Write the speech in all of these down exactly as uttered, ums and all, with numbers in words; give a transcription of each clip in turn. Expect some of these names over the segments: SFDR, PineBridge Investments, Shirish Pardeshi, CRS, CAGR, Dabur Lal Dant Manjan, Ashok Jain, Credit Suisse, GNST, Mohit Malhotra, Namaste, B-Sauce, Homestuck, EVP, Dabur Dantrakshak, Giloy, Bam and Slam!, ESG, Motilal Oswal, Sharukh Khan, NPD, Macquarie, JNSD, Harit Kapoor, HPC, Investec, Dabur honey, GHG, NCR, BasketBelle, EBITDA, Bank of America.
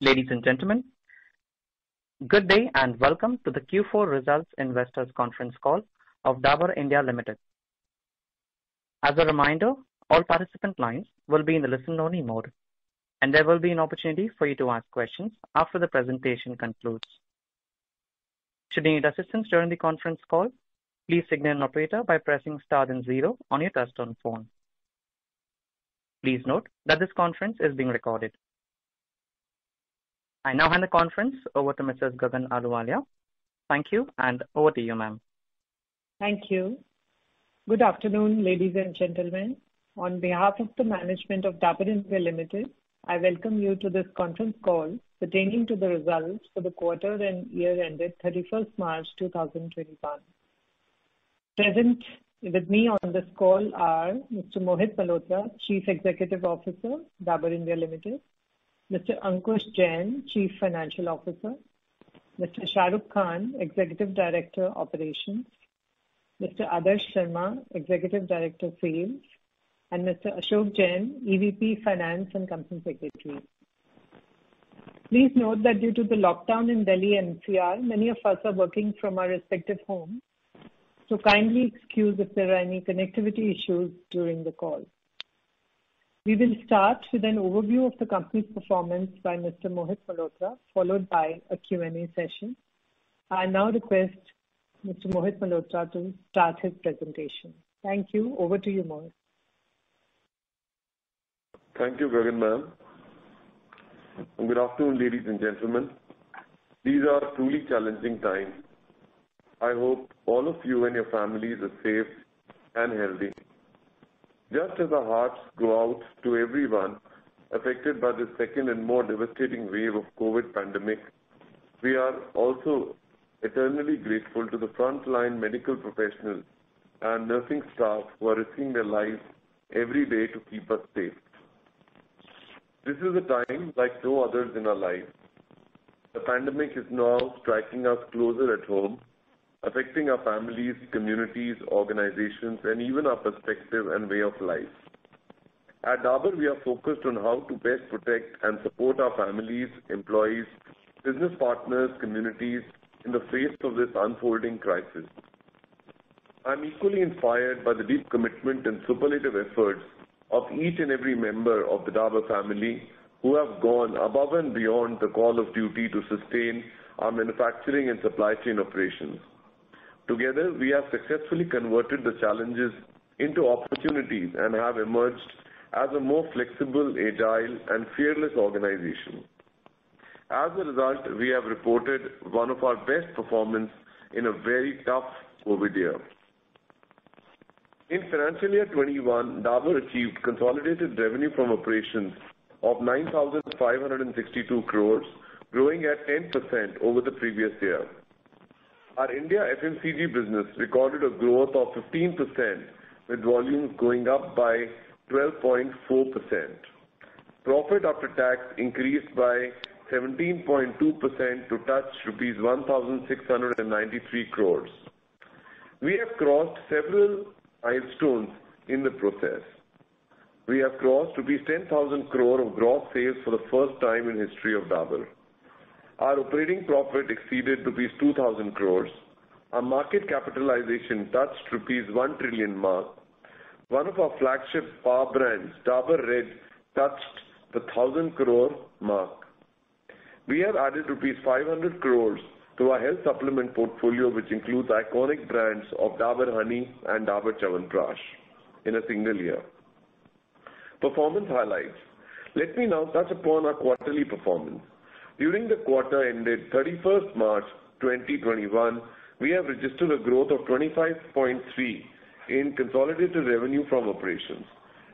Ladies and gentlemen, good day and welcome to the Q four Results Investors Conference Call of Dabur India Limited. As a reminder, all participant lines will be in the listen-only mode, and there will be an opportunity for you to ask questions after the presentation concludes. Should you need assistance during the conference call, please signal an operator by pressing star then zero on your touchtone phone. Please note that this conference is being recorded. I now hand the conference over to Missus Gagan Ahluwalia. Thank you, and over to you, ma'am. Thank you. Good afternoon, ladies and gentlemen. On behalf of the management of Dabur India Limited, I welcome you to this conference call pertaining to the results for the quarter and year ended thirty-first March twenty twenty-one. Present with me on this call are Mister Mohit Malhotra, Chief Executive Officer, Dabur India Limited, Mister Ankur Jain, Chief Financial Officer, Mister Sharukh Khan, Executive Director, Operations, Mister Adarsh Sharma, Executive Director, Sales, and Mister Ashok Jain, E V P, Finance and Company Secretary. Please note that due to the lockdown in Delhi N C R, many of us are working from our respective homes, so kindly excuse if there are any connectivity issues during the call. We will start with an overview of the company's performance by Mister Mohit Malhotra, followed by a Q and A session. I now request Mister Mohit Malhotra to start his presentation. Thank you. Over to you, Mohit. Thank you, Gagan ma'am. And good afternoon, ladies and gentlemen. These are truly challenging times. I hope all of you and your families are safe and healthy. Just as our hearts go out to everyone affected by the second and more devastating wave of COVID pandemic, we are also eternally grateful to the frontline medical professionals and nursing staff who are risking their lives every day to keep us safe. This is a time like no others in our lives. The pandemic is now striking us closer at home, affecting our families, communities, organizations, and even our perspective and way of life. At Dabur, we are focused on how to best protect and support our families, employees, business partners, communities in the face of this unfolding crisis. I'm equally inspired by the deep commitment and superlative efforts of each and every member of the Dabur family who have gone above and beyond the call of duty to sustain our manufacturing and supply chain operations. Together, we have successfully converted the challenges into opportunities and have emerged as a more flexible, agile, and fearless organization. As a result, we have reported one of our best performance in a very tough COVID year. In financial year twenty-one, Dabur achieved consolidated revenue from operations of nine thousand five hundred sixty-two crores, growing at ten percent over the previous year. Our India F M C G business recorded a growth of fifteen percent, with volumes going up by twelve point four percent. Profit after tax increased by seventeen point two percent to touch rupees one thousand six hundred ninety-three crores. We have crossed several milestones in the process. We have crossed rupees ten thousand crore of gross sales for the first time in history of Dabur. Our operating profit exceeded rupees two thousand crores. Our market capitalization touched rupees one trillion mark. One of our flagship power brands, Dabur Red, touched the one thousand crore mark. We have added rupees five hundred crores to our health supplement portfolio, which includes iconic brands of Dabur Honey and Dabur Chyawanprash in a single year. Performance highlights. Let me now touch upon our quarterly performance. During the quarter ended thirty-first March twenty twenty-one, we have registered a growth of twenty-five point three in consolidated revenue from operations.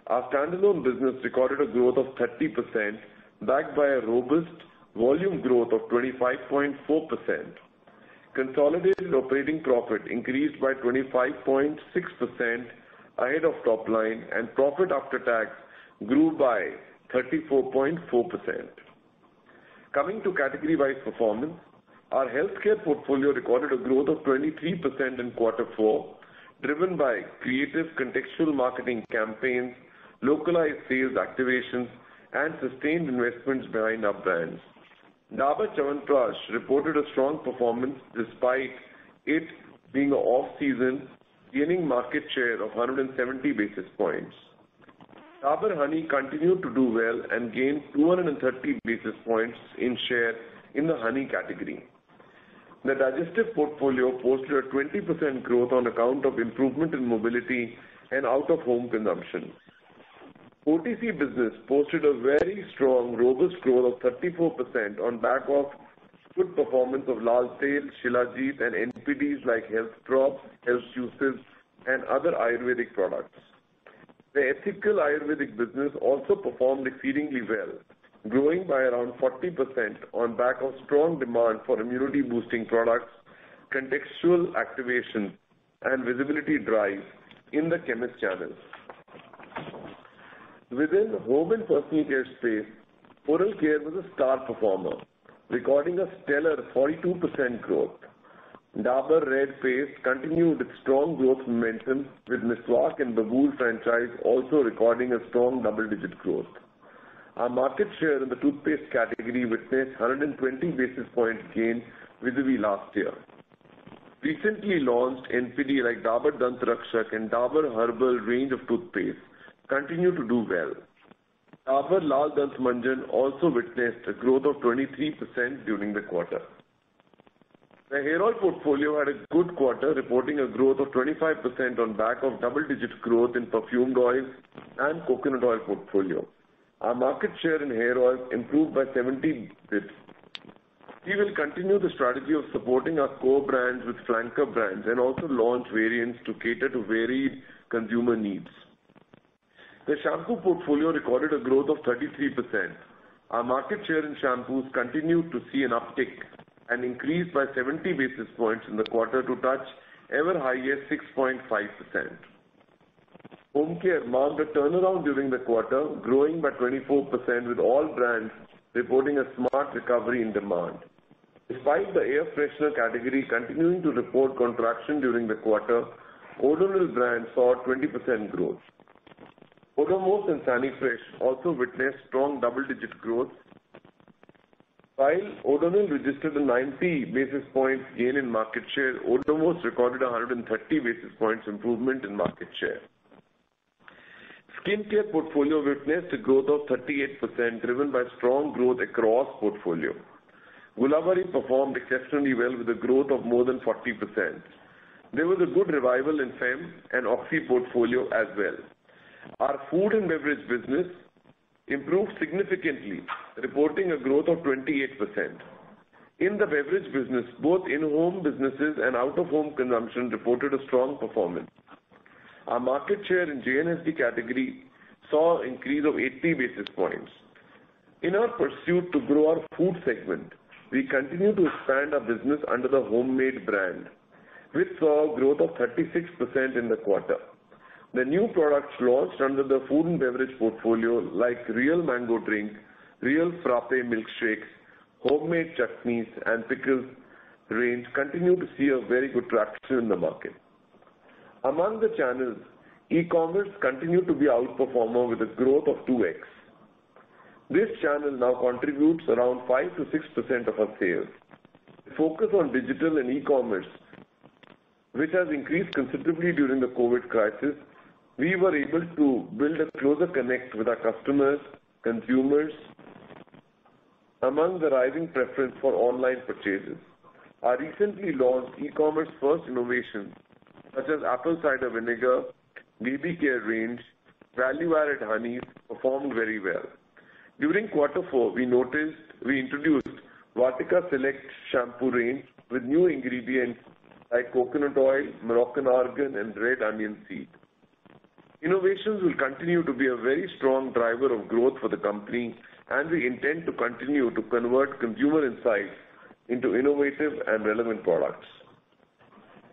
Our standalone business recorded a growth of thirty percent, backed by a robust volume growth of twenty-five point four percent. Consolidated operating profit increased by twenty-five point six percent ahead of top line, and profit after tax grew by thirty-four point four percent. Coming to category-wise performance, our healthcare portfolio recorded a growth of twenty-three percent in quarter four, driven by creative contextual marketing campaigns, localized sales activations, and sustained investments behind our brands. Dabur Chyawanprash reported a strong performance despite it being off-season, gaining market share of one hundred seventy basis points. Dabur Honey continued to do well and gained two hundred thirty basis points in share in the honey category. The digestive portfolio posted a twenty percent growth on account of improvement in mobility and out-of-home consumption. O T C business posted a very strong, robust growth of thirty-four percent on back of good performance of Lal Tail, Shilajit and N P Ds like health drops, health juices and other Ayurvedic products. The ethical Ayurvedic business also performed exceedingly well, growing by around forty percent on back of strong demand for immunity boosting products, contextual activation and visibility drive in the chemist channels. Within home and personal care space, oral care was a star performer, recording a stellar forty-two percent growth. Dabur Red Paste continued its strong growth momentum with Miswak and Babool franchise also recording a strong double-digit growth. Our market share in the toothpaste category witnessed one hundred twenty basis points gain vis-a-vis last year. Recently launched N P D like Dabur Dantrakshak and Dabur Herbal range of toothpaste continue to do well. Dabur Lal Dant Manjan also witnessed a growth of twenty-three percent during the quarter. The hair oil portfolio had a good quarter, reporting a growth of twenty-five percent on back of double-digit growth in perfumed oils and coconut oil portfolio. Our market share in hair oils improved by seventy bits. We will continue the strategy of supporting our core brands with flanker brands and also launch variants to cater to varied consumer needs. The shampoo portfolio recorded a growth of thirty-three percent. Our market share in shampoos continued to see an uptick and increased by seventy basis points in the quarter to touch ever higher six point five percent. Home care marked a turnaround during the quarter, growing by twenty-four percent with all brands reporting a smart recovery in demand. Despite the air freshener category continuing to report contraction during the quarter, Odonil brand saw twenty percent growth. Odomos and Sanifresh also witnessed strong double-digit growth, while Odonil registered a ninety basis points gain in market share. Odomos recorded a one hundred thirty basis points improvement in market share. Skincare portfolio witnessed a growth of thirty-eight percent, driven by strong growth across portfolio. Gulabari performed exceptionally well with a growth of more than forty percent. There was a good revival in Fem and Oxy portfolio as well. Our food and beverage business improved significantly, reporting a growth of twenty-eight percent. In the beverage business, both in-home businesses and out-of-home consumption reported a strong performance. Our market share in J N S D category saw an increase of eighty basis points. In our pursuit to grow our food segment, we continue to expand our business under the Homemade brand, which saw a growth of thirty-six percent in the quarter. The new products launched under the food and beverage portfolio like Real Mango Drink, Real Frappe Milkshakes, Homemade Chutneys and Pickles range continue to see a very good traction in the market. Among the channels, e-commerce continued to be outperformer with a growth of two X. This channel now contributes around five to six percent of our sales. The focus on digital and e-commerce, which has increased considerably during the COVID crisis, we were able to build a closer connect with our customers, consumers, among the rising preference for online purchases. Our recently launched e-commerce first innovations, such as apple cider vinegar, B B care range, value-added honeys, performed very well. During quarter four, we noticed we introduced Vatika Select shampoo range with new ingredients like coconut oil, Moroccan argan, and red onion seed. Innovations will continue to be a very strong driver of growth for the company, and we intend to continue to convert consumer insights into innovative and relevant products.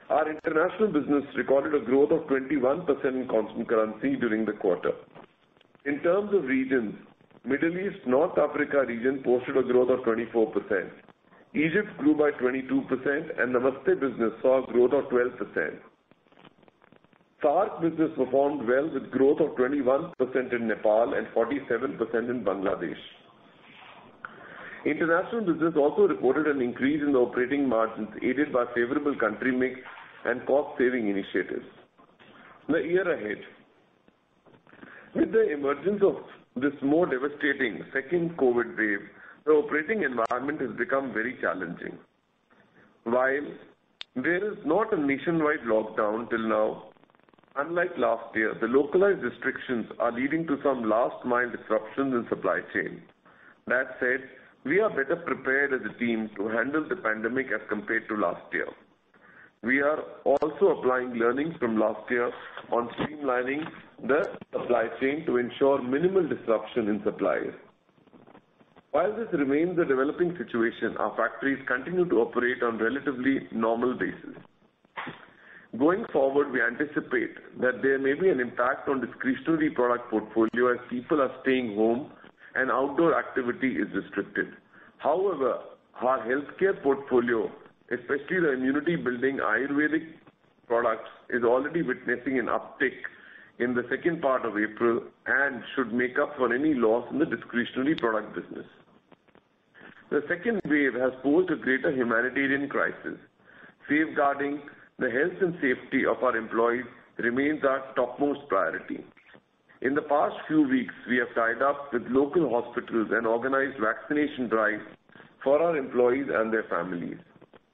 Our international business recorded a growth of twenty-one percent in constant currency during the quarter. In terms of regions, Middle East, North Africa region posted a growth of twenty-four percent. Egypt grew by twenty-two percent and Namaste business saw a growth of twelve percent. SAARC business performed well with growth of twenty-one percent in Nepal and forty-seven percent in Bangladesh. International business also reported an increase in the operating margins, aided by favorable country mix and cost-saving initiatives. The year ahead. With the emergence of this more devastating second COVID wave, the operating environment has become very challenging. While there is not a nationwide lockdown till now, unlike last year, the localized restrictions are leading to some last-mile disruptions in supply chain. That said, we are better prepared as a team to handle the pandemic as compared to last year. We are also applying learnings from last year on streamlining the supply chain to ensure minimal disruption in supplies. While this remains a developing situation, our factories continue to operate on relatively normal basis. Going forward, we anticipate that there may be an impact on discretionary product portfolio as people are staying home and outdoor activity is restricted. However, our healthcare portfolio, especially the immunity-building Ayurvedic products, is already witnessing an uptick in the second part of April and should make up for any loss in the discretionary product business. The second wave has posed a greater humanitarian crisis. Safeguarding the health and safety of our employees remains our topmost priority. In the past few weeks, we have tied up with local hospitals and organized vaccination drives for our employees and their families.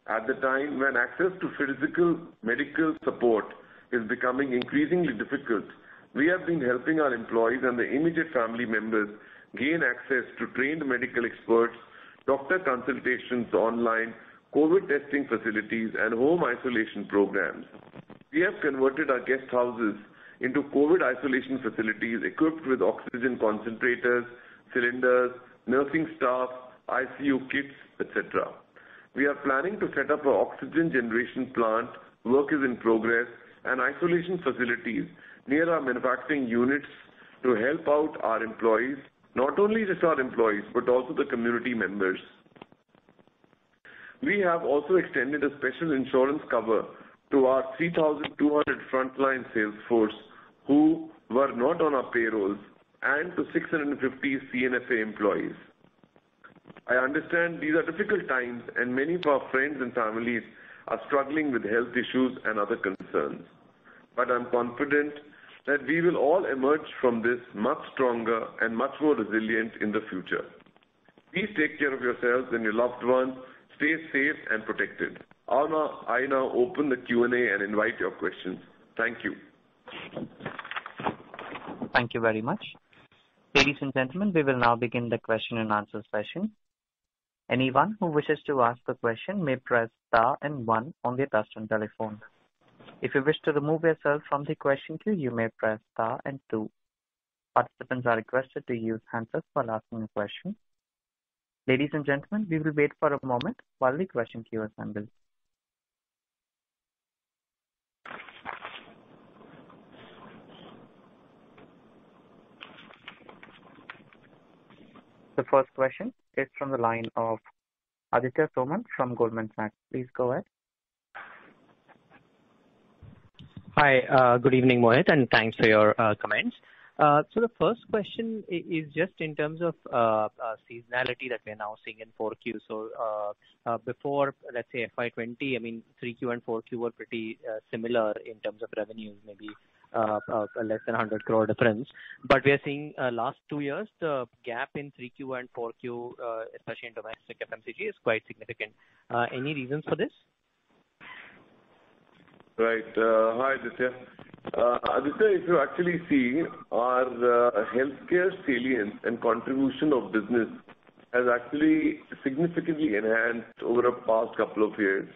At the time when access to physical medical support is becoming increasingly difficult, we have been helping our employees and their immediate family members gain access to trained medical experts, doctor consultations online, COVID testing facilities and home isolation programs. We have converted our guest houses into COVID isolation facilities equipped with oxygen concentrators, cylinders, nursing staff, I C U kits, et cetera. We are planning to set up an oxygen generation plant, work is in progress, and isolation facilities near our manufacturing units to help out our employees, not only just our employees, but also the community members. We have also extended a special insurance cover to our three thousand two hundred frontline sales force who were not on our payrolls and to six hundred fifty C N F A employees. I understand these are difficult times and many of our friends and families are struggling with health issues and other concerns. But I'm confident that we will all emerge from this much stronger and much more resilient in the future. Please take care of yourselves and your loved ones. Stay safe and protected. I'll now, I now open the Q and A and invite your questions. Thank you. Thank you very much. Ladies and gentlemen, we will now begin the question and answer session. Anyone who wishes to ask a question may press star and one on their touchtone telephone. If you wish to remove yourself from the question queue, you may press star and two. Participants are requested to use handsets while asking a question. Ladies and gentlemen, we will wait for a moment while the question queue assembles. The first question is from the line of Aditya Soman from Goldman Sachs. Please go ahead. Hi, uh, good evening, Mohit, and thanks for your uh, comments. Uh, so the first question is just in terms of uh, uh, seasonality that we are now seeing in four Q. So uh, uh, before, let's say F Y twenty, I mean three Q and four Q were pretty uh, similar in terms of revenues, maybe uh, uh, less than one hundred crore difference. But we are seeing uh, last two years the gap in three Q and four Q, uh, especially in domestic F M C G, is quite significant. Uh, any reasons for this? Right. Uh, hi, Aditya. Uh, Aditya, if you actually see, our uh, healthcare salience and contribution of business has actually significantly enhanced over the past couple of years.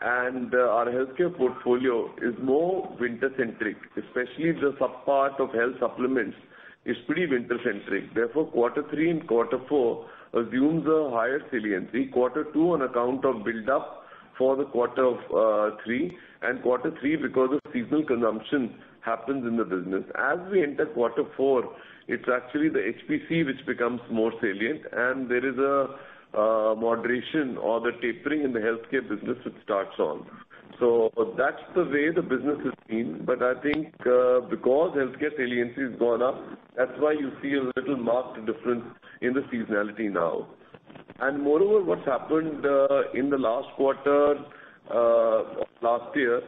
And uh, our healthcare portfolio is more winter-centric, especially the sub-part of health supplements is pretty winter-centric. Therefore, quarter three and quarter four assumes a higher saliency. Quarter two on account of build-up for the quarter of uh, three, and quarter three because of seasonal consumption happens in the business. As we enter quarter four, it's actually the H P C which becomes more salient, and there is a uh, moderation or the tapering in the healthcare business which starts on. So that's the way the business is seen, but I think uh, because healthcare saliency has gone up, that's why you see a little marked difference in the seasonality now. And moreover, what's happened uh, in the last quarter uh, of last year,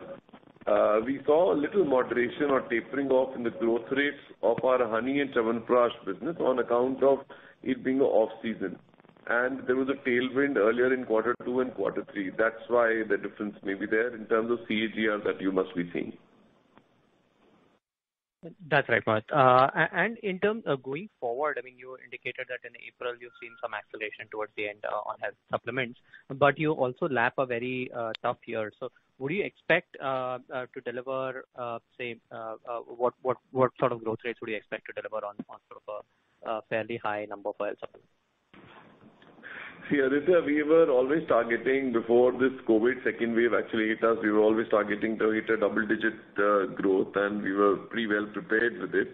uh, we saw a little moderation or tapering off in the growth rates of our honey and Chyawanprash business on account of it being off-season. And there was a tailwind earlier in quarter two and quarter three. That's why the difference may be there in terms of C A G R that you must be seeing. That's right, Mohit. Uh, and in terms of going forward, I mean, you indicated that in April you've seen some acceleration towards the end uh, on health supplements, but you also lap a very uh, tough year. So would you expect uh, uh, to deliver, uh, say, uh, uh, what, what what sort of growth rates would you expect to deliver on, on sort of a uh, fairly high number for health supplements? See, Aditya, we were always targeting, before this COVID second wave actually hit us, we were always targeting to hit a double-digit uh, growth, and we were pretty well prepared with it.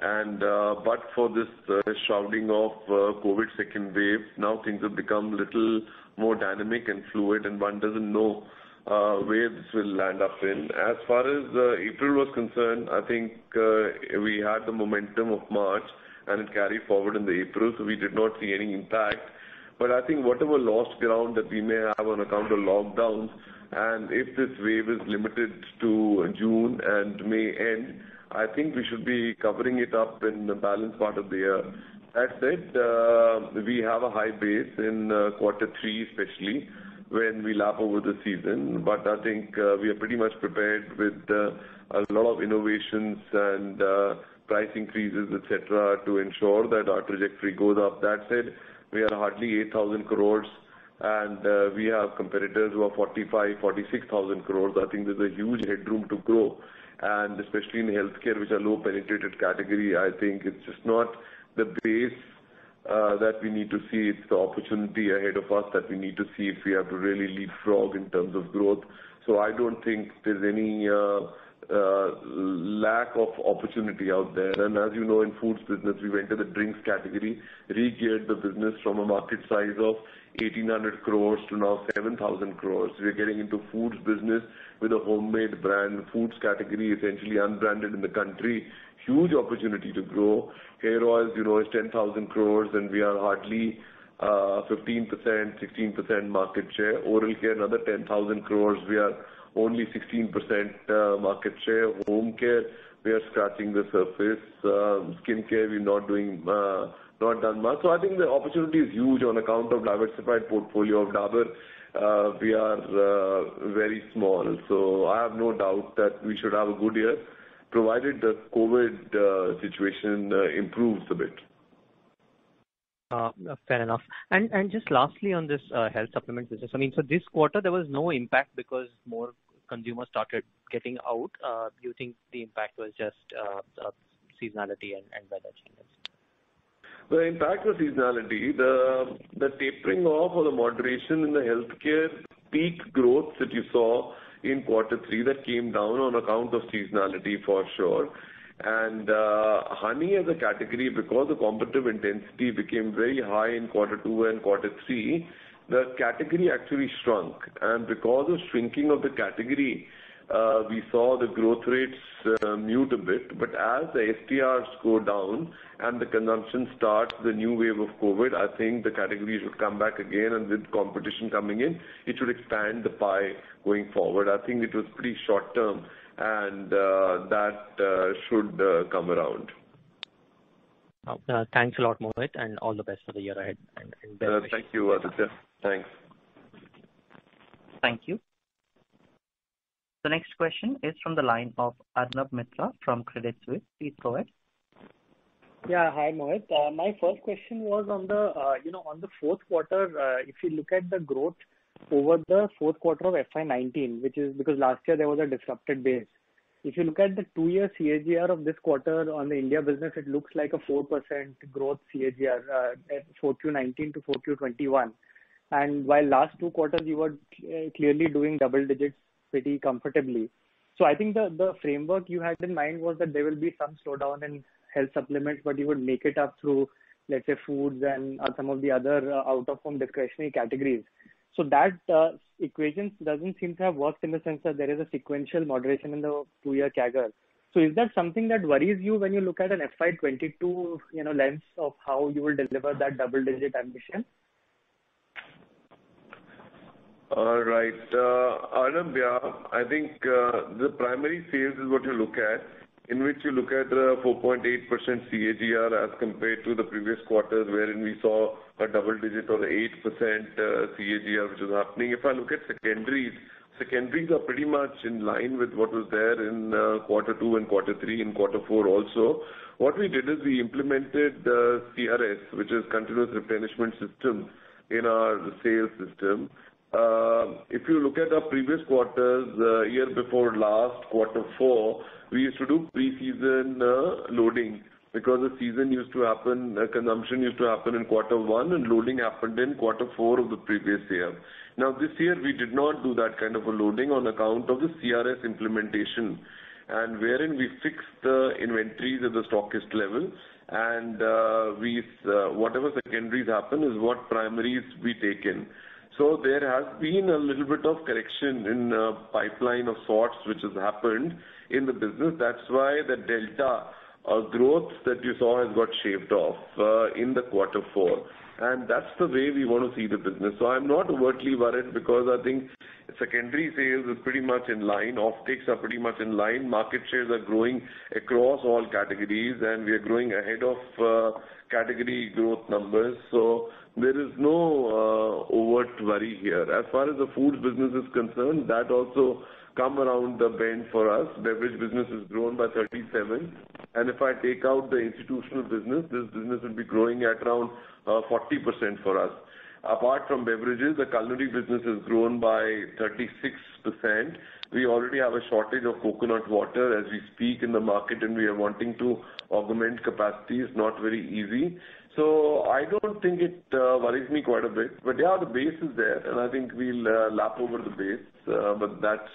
And uh, but for this uh, shrouding of uh, COVID second wave, now things have become a little more dynamic and fluid, and one doesn't know uh, where this will land up in. As far as uh, April was concerned, I think uh, we had the momentum of March, and it carried forward in the April, so we did not see any impact. But I think whatever lost ground that we may have on account of lockdowns, and if this wave is limited to June and May end, I think we should be covering it up in the balanced part of the year. That said, uh, we have a high base in uh, quarter three especially, when we lap over the season. But I think uh, we are pretty much prepared with uh, a lot of innovations and uh, price increases, et cetera, to ensure that our trajectory goes up. That said, we are hardly eight thousand crores, and uh, we have competitors who are forty-five, forty-six thousand crores. I think there's a huge headroom to grow, and especially in healthcare, which are low penetrated category, I think it's just not the base uh, that we need to see. It's the opportunity ahead of us that we need to see if we have to really leapfrog in terms of growth. So I don't think there's any uh, uh, lack of opportunity out there. And as you know, in foods business, we went to the drinks category, re-geared the business from a market size of eighteen hundred crores to now seven thousand crores. We're getting into foods business with a homemade brand, foods category, essentially unbranded in the country. Huge opportunity to grow. Hair oils, you know, is ten thousand crores, and we are hardly uh, fifteen percent, sixteen percent market share. Oral care, another ten thousand crores. We are only sixteen percent uh, market share. Home care, we are scratching the surface. Um, skin care, we're not doing, uh, not done much. So I think the opportunity is huge on account of diversified portfolio of Dabur. Uh, we are uh, very small. So I have no doubt that we should have a good year, provided the COVID uh, situation uh, improves a bit. Uh, fair enough. And and just lastly on this uh, health supplement business, I mean, so this quarter there was no impact because more consumers started getting out. Uh, do you think the impact was just uh, uh, seasonality and, and weather changes? The impact was seasonality. The the tapering off or the moderation in the healthcare peak growth that you saw in quarter three, that came down on account of seasonality for sure. And uh, honey as a category, because the competitive intensity became very high in quarter two and quarter three, the category actually shrunk. And because of shrinking of the category, uh, we saw the growth rates uh, mute a bit. But as the S T Rs go down and the consumption starts, the new wave of COVID, I think the category should come back again. And with competition coming in, it should expand the pie going forward. I think it was pretty short term, and uh, that uh, should uh, come around. Uh, thanks a lot, Mohit, and all the best for the year ahead. And, and uh, thank you, Aditya. Thanks. Thank you. The next question is from the line of Arnab Mitra from Credit Suisse. Please go ahead. Yeah, hi, Mohit. Uh, my first question was on the, uh, you know, on the fourth quarter, uh, if you look at the growth over the fourth quarter of F Y nineteen, which is because last year there was a disrupted base. If you look at the two-year C A G R of this quarter on the India business, it looks like a four percent growth C A G R uh, at four Q nineteen to four Q twenty-one. And while last two quarters you were uh, clearly doing double digits pretty comfortably. So I think the, the framework you had in mind was that there will be some slowdown in health supplements, but you would make it up through, let's say, foods and uh, some of the other uh, out-of-home discretionary categories. So that uh, equation doesn't seem to have worked in the sense that there is a sequential moderation in the two-year C A G R. So is that something that worries you when you look at an F Y twenty-two, you know, lens of how you will deliver that double-digit ambition? All right. Uh, Arnab, yeah, I think uh, the primary sales is what you look at, in which you look at a four point eight percent C A G R as compared to the previous quarters wherein we saw a double digit or eight percent uh, C A G R which is happening. If I look at secondaries, secondaries are pretty much in line with what was there in uh, quarter two and quarter three and quarter four also. What we did is we implemented uh, C R S, which is continuous replenishment system, in our sales system. Uh, if you look at our previous quarters, uh, year before last, quarter four, we used to do pre-season uh, loading because the season used to happen, uh, consumption used to happen in quarter one and loading happened in quarter four of the previous year. Now this year we did not do that kind of a loading on account of the C R S implementation, and wherein we fixed the inventories at the stockist level, and uh, we, uh, whatever secondaries happen is what primaries we take in. So there has been a little bit of correction in uh, pipeline of sorts which has happened in the business. That's why the delta uh, growth that you saw has got shaved off uh, in the quarter four. And that's the way we want to see the business. So I'm not overtly worried because I think secondary sales is pretty much in line. Offtakes are pretty much in line. Market shares are growing across all categories and we are growing ahead of uh, category growth numbers. So there is no uh, overt worry here. As far as the food business is concerned, that also come around the bend for us. Beverage business has grown by thirty-seven. And if I take out the institutional business, this business will be growing at around uh, forty percent for us. Apart from beverages, the culinary business has grown by thirty-six percent. We already have a shortage of coconut water as we speak in the market, and we are wanting to augment capacity. It's not very easy. So I don't think it uh, worries me quite a bit. But yeah, the base is there, and I think we'll uh, lap over the base. Uh, but that's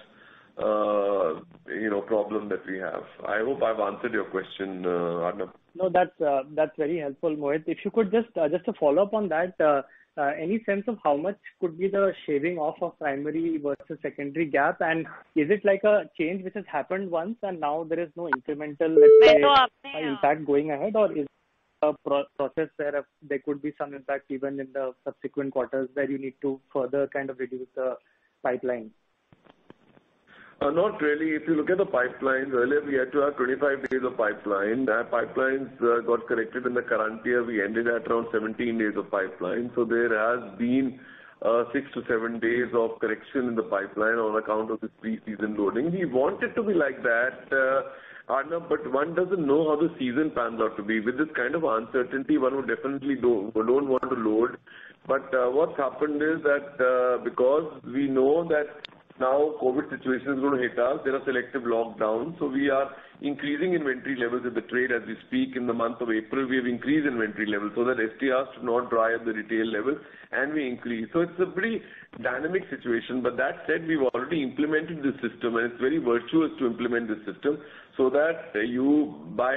Uh, you know, problem that we have. I hope I've answered your question, uh, Arnab. No, that's uh, that's very helpful, Mohit. If you could just uh, just a follow up on that, uh, uh, any sense of how much could be the shaving off of primary versus secondary gap, and is it like a change which has happened once and now there is no incremental, let's say, uh, impact going ahead, or is it a pro process where there could be some impact even in the subsequent quarters where you need to further kind of reduce the pipeline? Uh, not really. If you look at the pipelines, earlier we had to have twenty-five days of pipeline. Our pipelines uh, got corrected in the current year. We ended at around seventeen days of pipeline. So there has been uh, six to seven days of correction in the pipeline on account of this pre-season loading. We want it to be like that, uh, Arnab, but one doesn't know how the season pans out to be. With this kind of uncertainty, one would definitely do, don't want to load. But uh, what's happened is that uh, because we know that now COVID situation is going to hit us. There are selective lockdowns. So we are increasing inventory levels in the trade as we speak. In the month of April, we have increased inventory levels so that S T Rs do not dry at the retail level, and we increase. So it's a pretty dynamic situation. But that said, we've already implemented this system, and it's very virtuous to implement this system so that you, by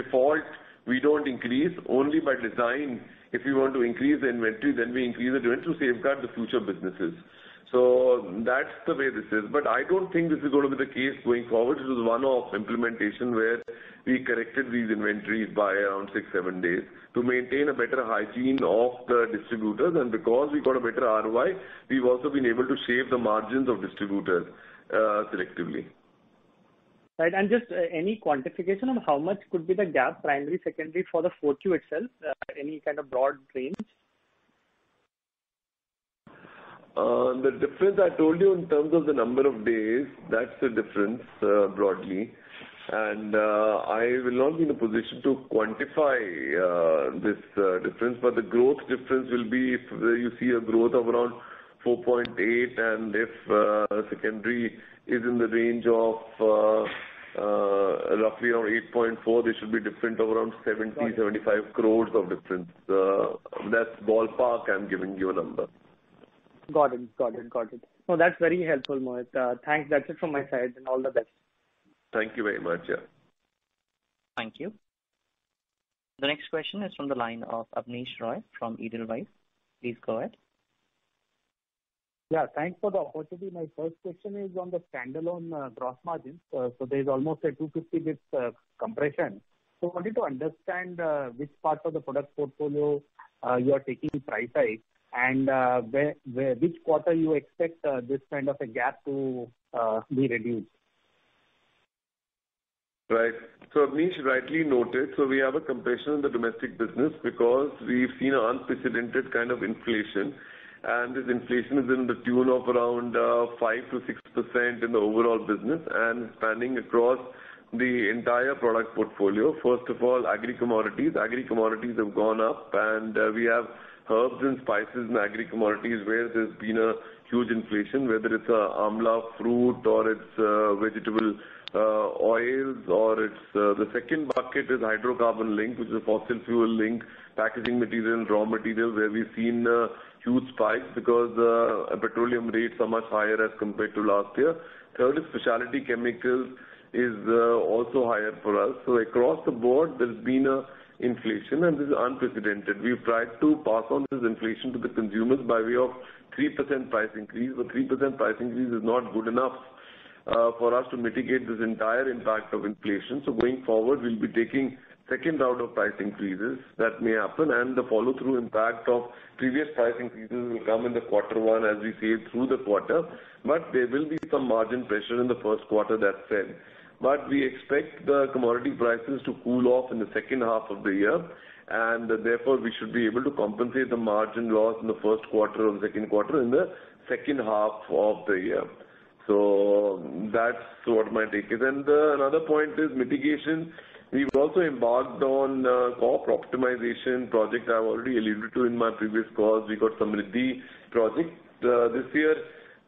default, we don't increase. Only by design, if we want to increase the inventory, then we increase the inventory to safeguard the future businesses. So that's the way this is. But I don't think this is going to be the case going forward. It was one-off implementation where we corrected these inventories by around six, seven days to maintain a better hygiene of the distributors. And because we got a better R O I, we've also been able to shave the margins of distributors uh, selectively. Right. And just uh, any quantification on how much could be the gap, primary, secondary, for the four Q itself, uh, any kind of broad range? Uh, the difference I told you in terms of the number of days, that's the difference uh, broadly. And uh, I will not be in a position to quantify uh, this uh, difference, but the growth difference will be if you see a growth of around four point eight and if uh, secondary is in the range of uh, uh, roughly around eight point four, there should be difference of around seventy, seventy-five crores of difference. Uh, that's ballpark, I'm giving you a number. Got it, got it, got it. No, that's very helpful, Mohit. Uh, thanks. That's it from my side, and all the best. Thank you very much. Yeah. Thank you. The next question is from the line of Abneesh Roy from Edelweiss. Please go ahead. Yeah, thanks for the opportunity. My first question is on the standalone uh, gross margins. Uh, so there is almost a two hundred fifty basis points uh, compression. So I wanted to understand uh, which part of the product portfolio uh, you are taking price hike. and uh, where, where, which quarter you expect uh, this kind of a gap to uh, be reduced? Right. So Abneesh rightly noted, so we have a compression in the domestic business because we've seen an unprecedented kind of inflation, and this inflation is in the tune of around uh, five to six percent in the overall business and spanning across the entire product portfolio. First of all, agri-commodities. Agri-commodities have gone up, and uh, we have herbs and spices and agri-commodities where there's been a huge inflation, whether it's uh, amla fruit or it's uh, vegetable Uh, oils, or it's uh, the second bucket is hydrocarbon link, which is a fossil fuel link, packaging material, raw material, where we've seen uh, huge spikes because uh, petroleum rates are much higher as compared to last year. Third is specialty chemicals is uh, also higher for us. So across the board, there's been a inflation, and this is unprecedented. We've tried to pass on this inflation to the consumers by way of three percent price increase, but three percent price increase is not good enough Uh, for us to mitigate this entire impact of inflation. So going forward, we'll be taking second round of price increases that may happen, and the follow-through impact of previous price increases will come in the quarter one, as we say, through the quarter. But there will be some margin pressure in the first quarter, that said. But we expect the commodity prices to cool off in the second half of the year, and uh, therefore we should be able to compensate the margin loss in the first quarter or the second quarter in the second half of the year. So that's what my take is. And uh, another point is mitigation. We've also embarked on uh, C O P optimization project. I've already alluded to in my previous calls. We got Samriddhi project. Uh, this year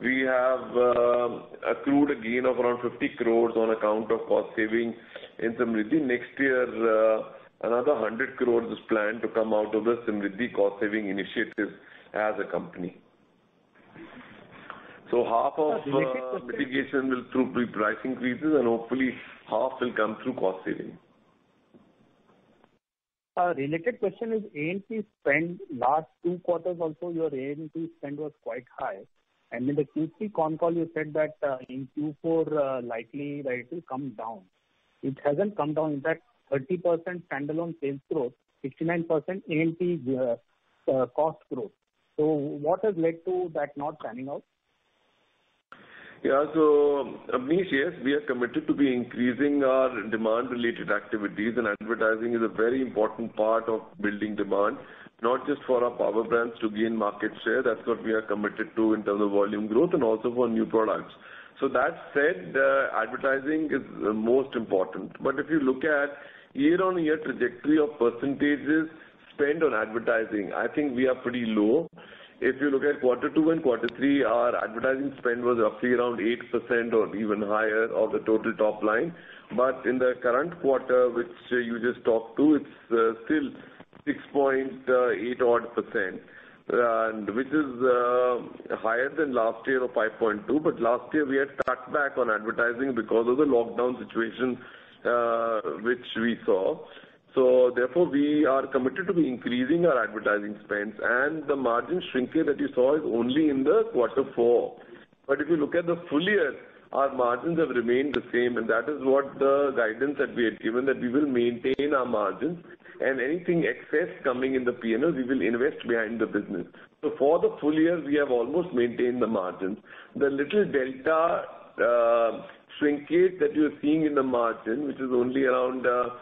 we have uh, accrued a gain of around fifty crores on account of cost saving in Samriddhi. Next year uh, another one hundred crores is planned to come out of the Samriddhi cost saving initiative as a company. So half of uh, mitigation will through price increases, and hopefully half will come through cost saving. Uh, related question is A and P spend. Last two quarters also your A and P spend was quite high. And in the Q three con call you said that uh, in Q four uh, likely that it will come down. It hasn't come down. In fact, thirty percent standalone sales growth, sixty-nine percent A and P uh, uh, cost growth. So what has led to that not panning out? Yeah, so Abneesh, yes, we are committed to be increasing our demand-related activities, and advertising is a very important part of building demand, not just for our power brands to gain market share. That's what we are committed to in terms of volume growth, and also for new products. So that said, uh, advertising is uh, most important. But if you look at year-on-year trajectory of percentages spent on advertising, I think we are pretty low. If you look at quarter two and quarter three, our advertising spend was roughly around eight percent or even higher of the total top line. But in the current quarter, which you just talked to, it's uh, still six point eight odd percent, and which is uh, higher than last year of five point two. But last year we had cut back on advertising because of the lockdown situation uh, which we saw. So therefore, we are committed to be increasing our advertising spends, and the margin shrinkage that you saw is only in the quarter four. But if you look at the full year, our margins have remained the same, and that is what the guidance that we had given, that we will maintain our margins, and anything excess coming in the P and L, we will invest behind the business. So for the full year, we have almost maintained the margins. The little delta uh, shrinkage that you are seeing in the margin, which is only around... Uh,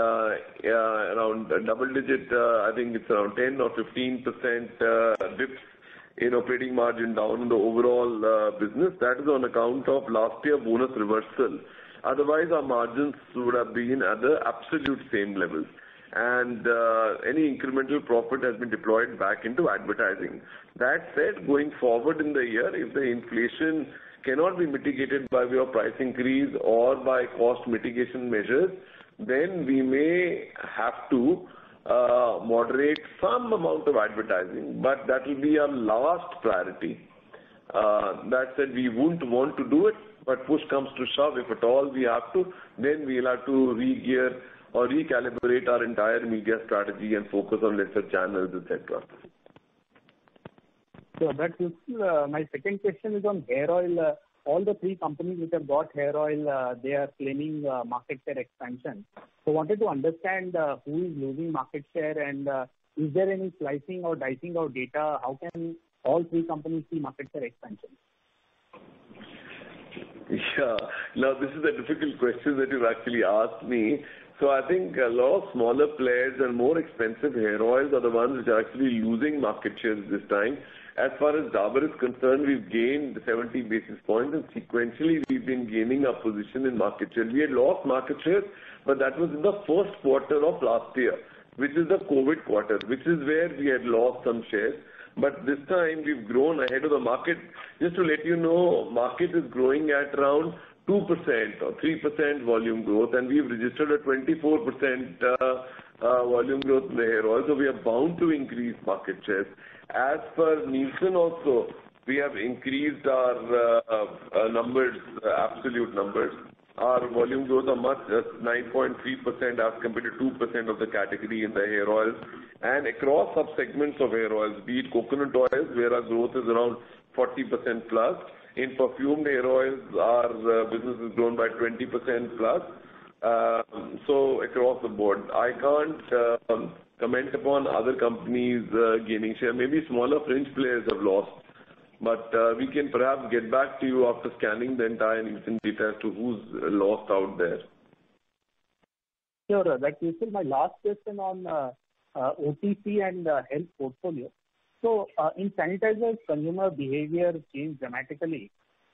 Uh, uh, around double digit, uh, I think it's around ten or fifteen percent uh, dips in operating margin down in the overall uh, business. That is on account of last year bonus reversal. Otherwise, our margins would have been at the absolute same levels. And uh, any incremental profit has been deployed back into advertising. That said, going forward in the year, if the inflation cannot be mitigated by way of price increase or by cost mitigation measures, then we may have to uh, moderate some amount of advertising, but that will be our last priority. Uh, that said, we wouldn't want to do it, but push comes to shove, if at all we have to, then we'll have to re-gear or recalibrate our entire media strategy and focus on lesser channels, et cetera. So that's useful. Uh, my second question is on hair oil. Uh, All the three companies which have got hair oil, uh, they are claiming uh, market share expansion. So wanted to understand uh, who is losing market share, and uh, Is there any slicing or dicing of data? How can all three companies see market share expansion? Yeah. Now, this is a difficult question that you've actually asked me. So I think a lot of smaller players and more expensive hair oils are the ones which are actually losing market shares this time. As far as Dabur is concerned, we've gained seventy basis points, and sequentially we've been gaining our position in market share. We had lost market shares, but that was in the first quarter of last year, which is the COVID quarter, which is where we had lost some shares. But this time we've grown ahead of the market. Just to let you know, market is growing at around two percent or three percent volume growth, and we've registered a twenty-four percent uh, uh, volume growth in the hair oil. So we are bound to increase market shares. As per Nielsen also, we have increased our uh, uh, numbers, uh, absolute numbers. Our volume growth are much nine point three percent as compared to two percent of the category in the hair oils. And across sub-segments of hair oils, be it coconut oils, where our growth is around forty percent plus. In perfumed hair oils, our uh, business has grown by twenty percent plus. Uh, so across the board, I can't uh, comment upon other companies uh, gaining share. Maybe smaller French players have lost. But uh, we can perhaps get back to you after scanning the entire Nielsen data as to who's lost out there. Sure, that's useful. My last question on uh, uh, O T C and uh, health portfolio. So uh, in sanitizers, consumer behavior changed dramatically.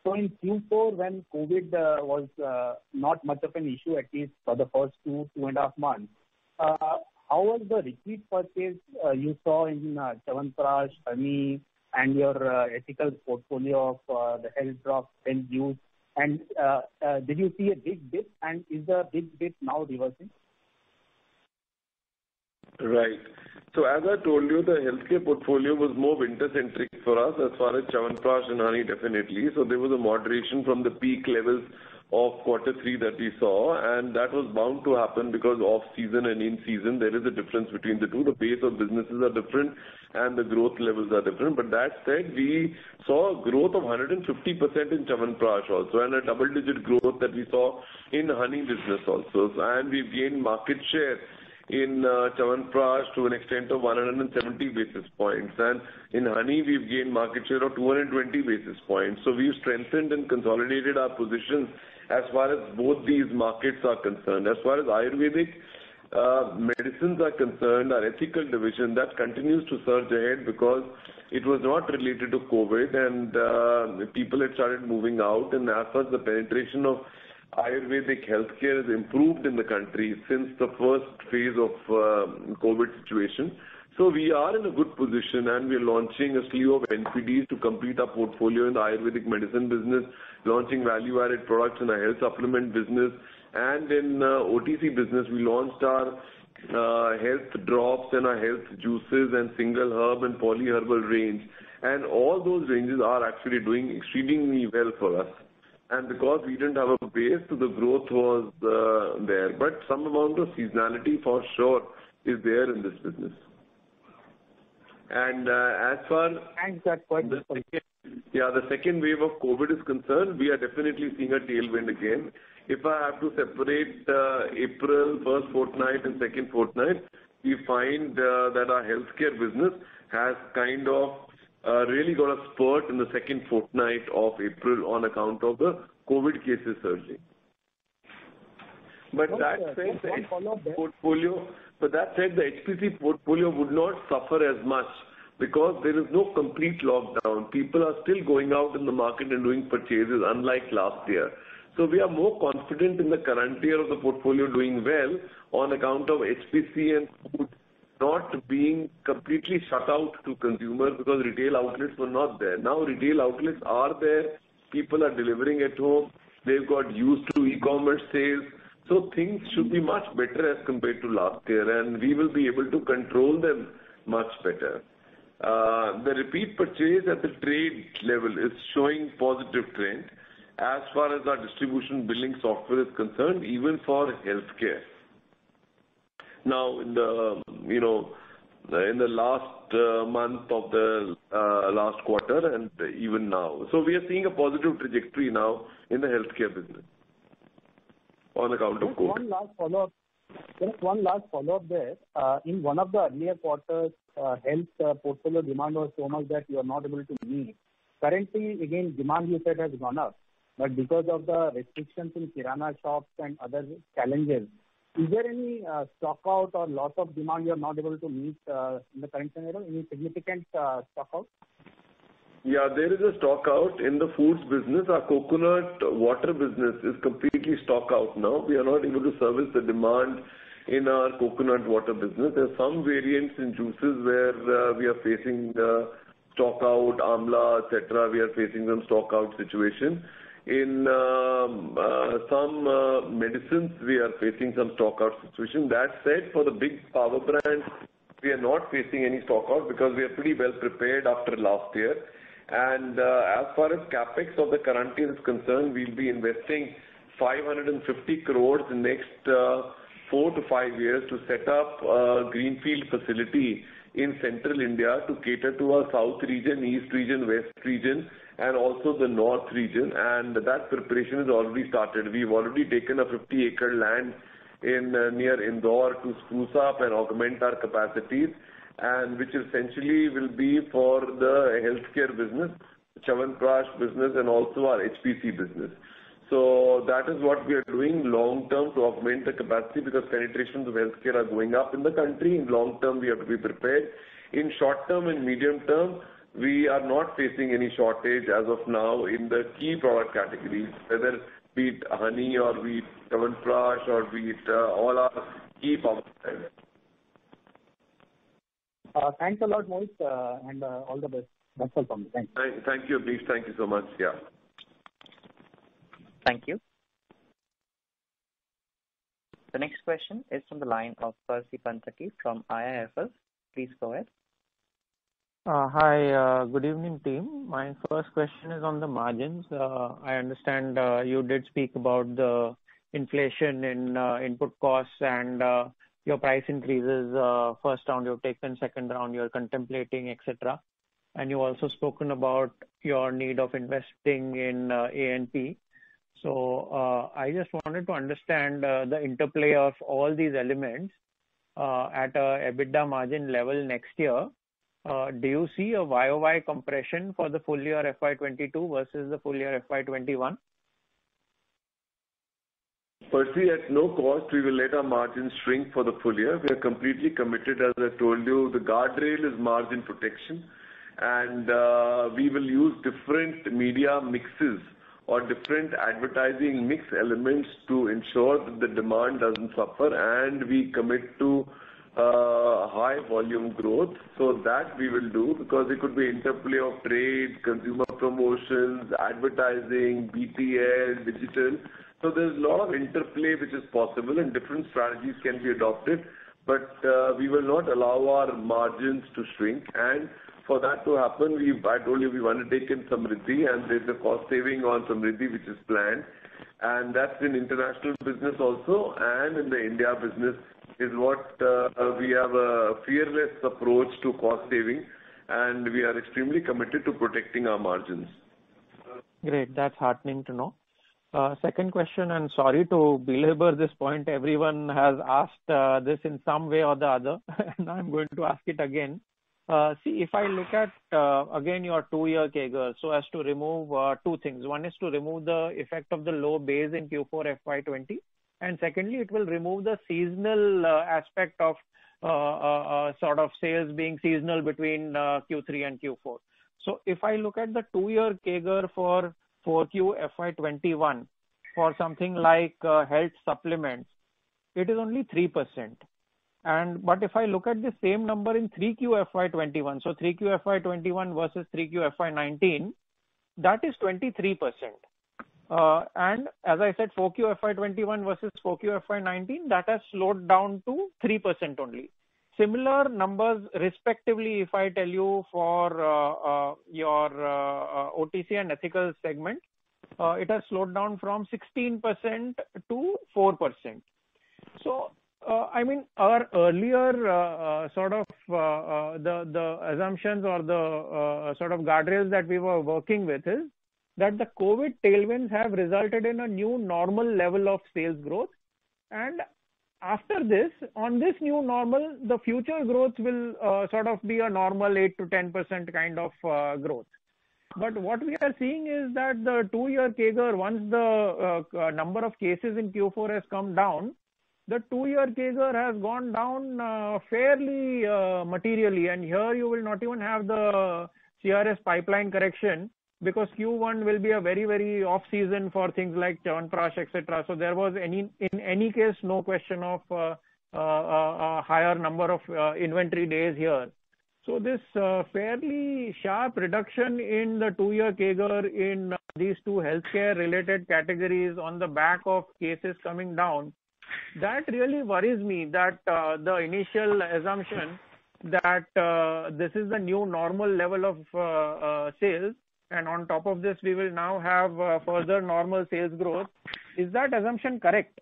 So in Q four, when COVID uh, was uh, not much of an issue, at least for the first two, two and a half months, uh, how was the repeat purchase uh, you saw in uh, Chyawanprash, honey, and your uh, ethical portfolio of uh, the health drops, health juice, and uh, uh, did you see a big dip, and is the big dip now reversing? Right. So as I told you, the healthcare portfolio was more winter-centric for us as far as Chyawanprash and honey definitely. So there was a moderation from the peak levels of quarter three that we saw, and that was bound to happen because off-season and in-season, there is a difference between the two. The base of businesses are different and the growth levels are different. But that said, we saw a growth of one hundred fifty percent in Chyawanprash also, and a double-digit growth that we saw in honey business also. And we've gained market share in uh, Chyawanprash to an extent of one hundred seventy basis points. And in honey, we've gained market share of two hundred twenty basis points. So we've strengthened and consolidated our positions as far as both these markets are concerned. As far as Ayurvedic uh, medicines are concerned, our ethical division, that continues to surge ahead because it was not related to COVID and uh, people had started moving out, and as such the penetration of Ayurvedic healthcare has improved in the country since the first phase of uh, COVID situation. So we are in a good position, and we are launching a slew of N P Ds to complete our portfolio in the Ayurvedic medicine business, launching value-added products in our health supplement business, and in uh, O T C business we launched our Uh, health drops and our health juices and single herb and polyherbal range, and all those ranges are actually doing exceedingly well for us. And because we didn't have a base, so the growth was uh, there. But some amount of seasonality for sure is there in this business. And uh, as far as the second, yeah, the second wave of COVID is concerned, we are definitely seeing a tailwind again. If I have to separate uh, April, first fortnight and second fortnight, we find uh, that our healthcare business has kind of uh, really got a spurt in the second fortnight of April on account of the COVID cases surging. But, no, that said, the portfolio, but that said, the H P C portfolio would not suffer as much because there is no complete lockdown. People are still going out in the market and doing purchases, unlike last year. So we are more confident in the current year of the portfolio doing well on account of H P C and food not being completely shut out to consumers because retail outlets were not there. Now retail outlets are there. People are delivering at home. They've got used to e-commerce sales. So things should be much better as compared to last year, and we will be able to control them much better. Uh, the repeat purchase at the trade level is showing positive trend as far as our distribution billing software is concerned, even for healthcare. Now, in the, you know, in the last uh, month of the uh, last quarter and even now. So we are seeing a positive trajectory now in the healthcare business. On account of COVID. One last follow-up Just one last follow-up there. Uh, in one of the earlier quarters, uh, health uh, portfolio demand was so much that you are not able to meet. Currently, again, demand you said has gone up, but because of the restrictions in kirana shops and other challenges, is there any uh, stock out or loss of demand you are not able to meet uh, in the current scenario? Any significant uh, stock out? Yeah, there is a stock out in the foods business. Our coconut water business is completely stock out now. We are not able to service the demand in our coconut water business. There are some variants in juices where uh, we are facing the stock out, amla, et cetera. We are facing some stock out situation. In um, uh, some uh, medicines, we are facing some stock out situation. That said, for the big power brands, we are not facing any stock out because we are pretty well prepared after last year. And uh, as far as capex of the current year is concerned, we'll be investing five hundred fifty crores in the next uh, four to five years to set up a greenfield facility in central India to cater to our south region, east region, west region, and also the north region. And that preparation has already started. We've already taken a fifty acre land in uh, near Indore to spruce up and augment our capacities, and which essentially will be for the healthcare business, Chyawanprash business, and also our H P C business. So that is what we are doing long term to augment the capacity, because penetrations of healthcare are going up in the country. In long term, we have to be prepared. In short term and medium term, we are not facing any shortage as of now in the key product categories, whether be it honey or be it Chyawanprash or be it uh, all our key products. Uh, thanks a lot, Mohit, uh, and uh, all the best. That's all from me. Thanks. Thank, thank you, Abhishek. Thank you so much. Yeah. Thank you. The next question is from the line of Percy Panthaki from I I F L. Please go ahead. Uh, hi. Uh, good evening, team. My first question is on the margins. Uh, I understand uh, you did speak about the inflation in uh, input costs and uh, your price increases. Uh, first round you've taken, second round you're contemplating, et cetera. And you've also spoken about your need of investing in uh, A N P. So uh, I just wanted to understand uh, the interplay of all these elements uh, at a EBITDA margin level next year. Uh, do you see a Y O Y compression for the full year F Y twenty-two versus the full year F Y twenty-one? Percy, at no cost, we will let our margins shrink for the full year. We are completely committed, as I told you. The guardrail is margin protection, and uh, we will use different media mixes or different advertising mix elements to ensure that the demand doesn't suffer, and we commit to uh, high volume growth. So that we will do, because it could be interplay of trade, consumer promotions, advertising, B T L, digital. So there's a lot of interplay which is possible, and different strategies can be adopted, but uh, we will not allow our margins to shrink. And for that to happen, we've, I told you, we've undertaken Samriddhi, and there's a cost saving on Samriddhi which is planned. And that's in international business also, and in the India business is what uh, we have a fearless approach to cost saving, and we are extremely committed to protecting our margins. Great. That's heartening to know. Uh, second question, and sorry to belabor this point. Everyone has asked uh, this in some way or the other, and I'm going to ask it again. Uh, see, if I look at, uh, again, your two-year C A G R, so as to remove uh, two things. One is to remove the effect of the low base in Q four F Y twenty, and secondly, it will remove the seasonal uh, aspect of uh, uh, uh, sort of sales being seasonal between uh, Q three and Q four. So if I look at the two-year C A G R for four Q F Y twenty-one for something like uh, health supplements, it is only three percent. And but if I look at the same number in three Q F Y twenty-one, so three Q F Y twenty-one versus three Q F Y nineteen, that is twenty-three percent. Uh, and as I said, four Q F Y twenty-one versus four Q F Y nineteen, that has slowed down to three percent only. Similar numbers respectively, if I tell you for uh, uh, your uh, O T C and ethical segment, uh, it has slowed down from sixteen percent to four percent. So Uh, I mean, our earlier uh, uh, sort of uh, uh, the the assumptions or the uh, sort of guardrails that we were working with is that the COVID tailwinds have resulted in a new normal level of sales growth, and After this, on this new normal, the future growth will uh, sort of be a normal eight to ten percent kind of uh, growth. But what we are seeing is that the two-year C A G R, once the uh, number of cases in Q four has come down, the two-year C A G R has gone down uh, fairly uh, materially. And here you will not even have the C R S pipeline correction, because Q one will be a very, very off-season for things like Chyawanprash, et cetera. So there was any, in any case, no question of uh, uh, uh, a higher number of uh, inventory days here. So this uh, fairly sharp reduction in the two-year C A G R in uh, these two healthcare-related categories on the back of cases coming down, that really worries me that uh, the initial assumption that uh, this is the new normal level of uh, uh, sales, and on top of this, we will now have uh, further normal sales growth. Is that assumption correct?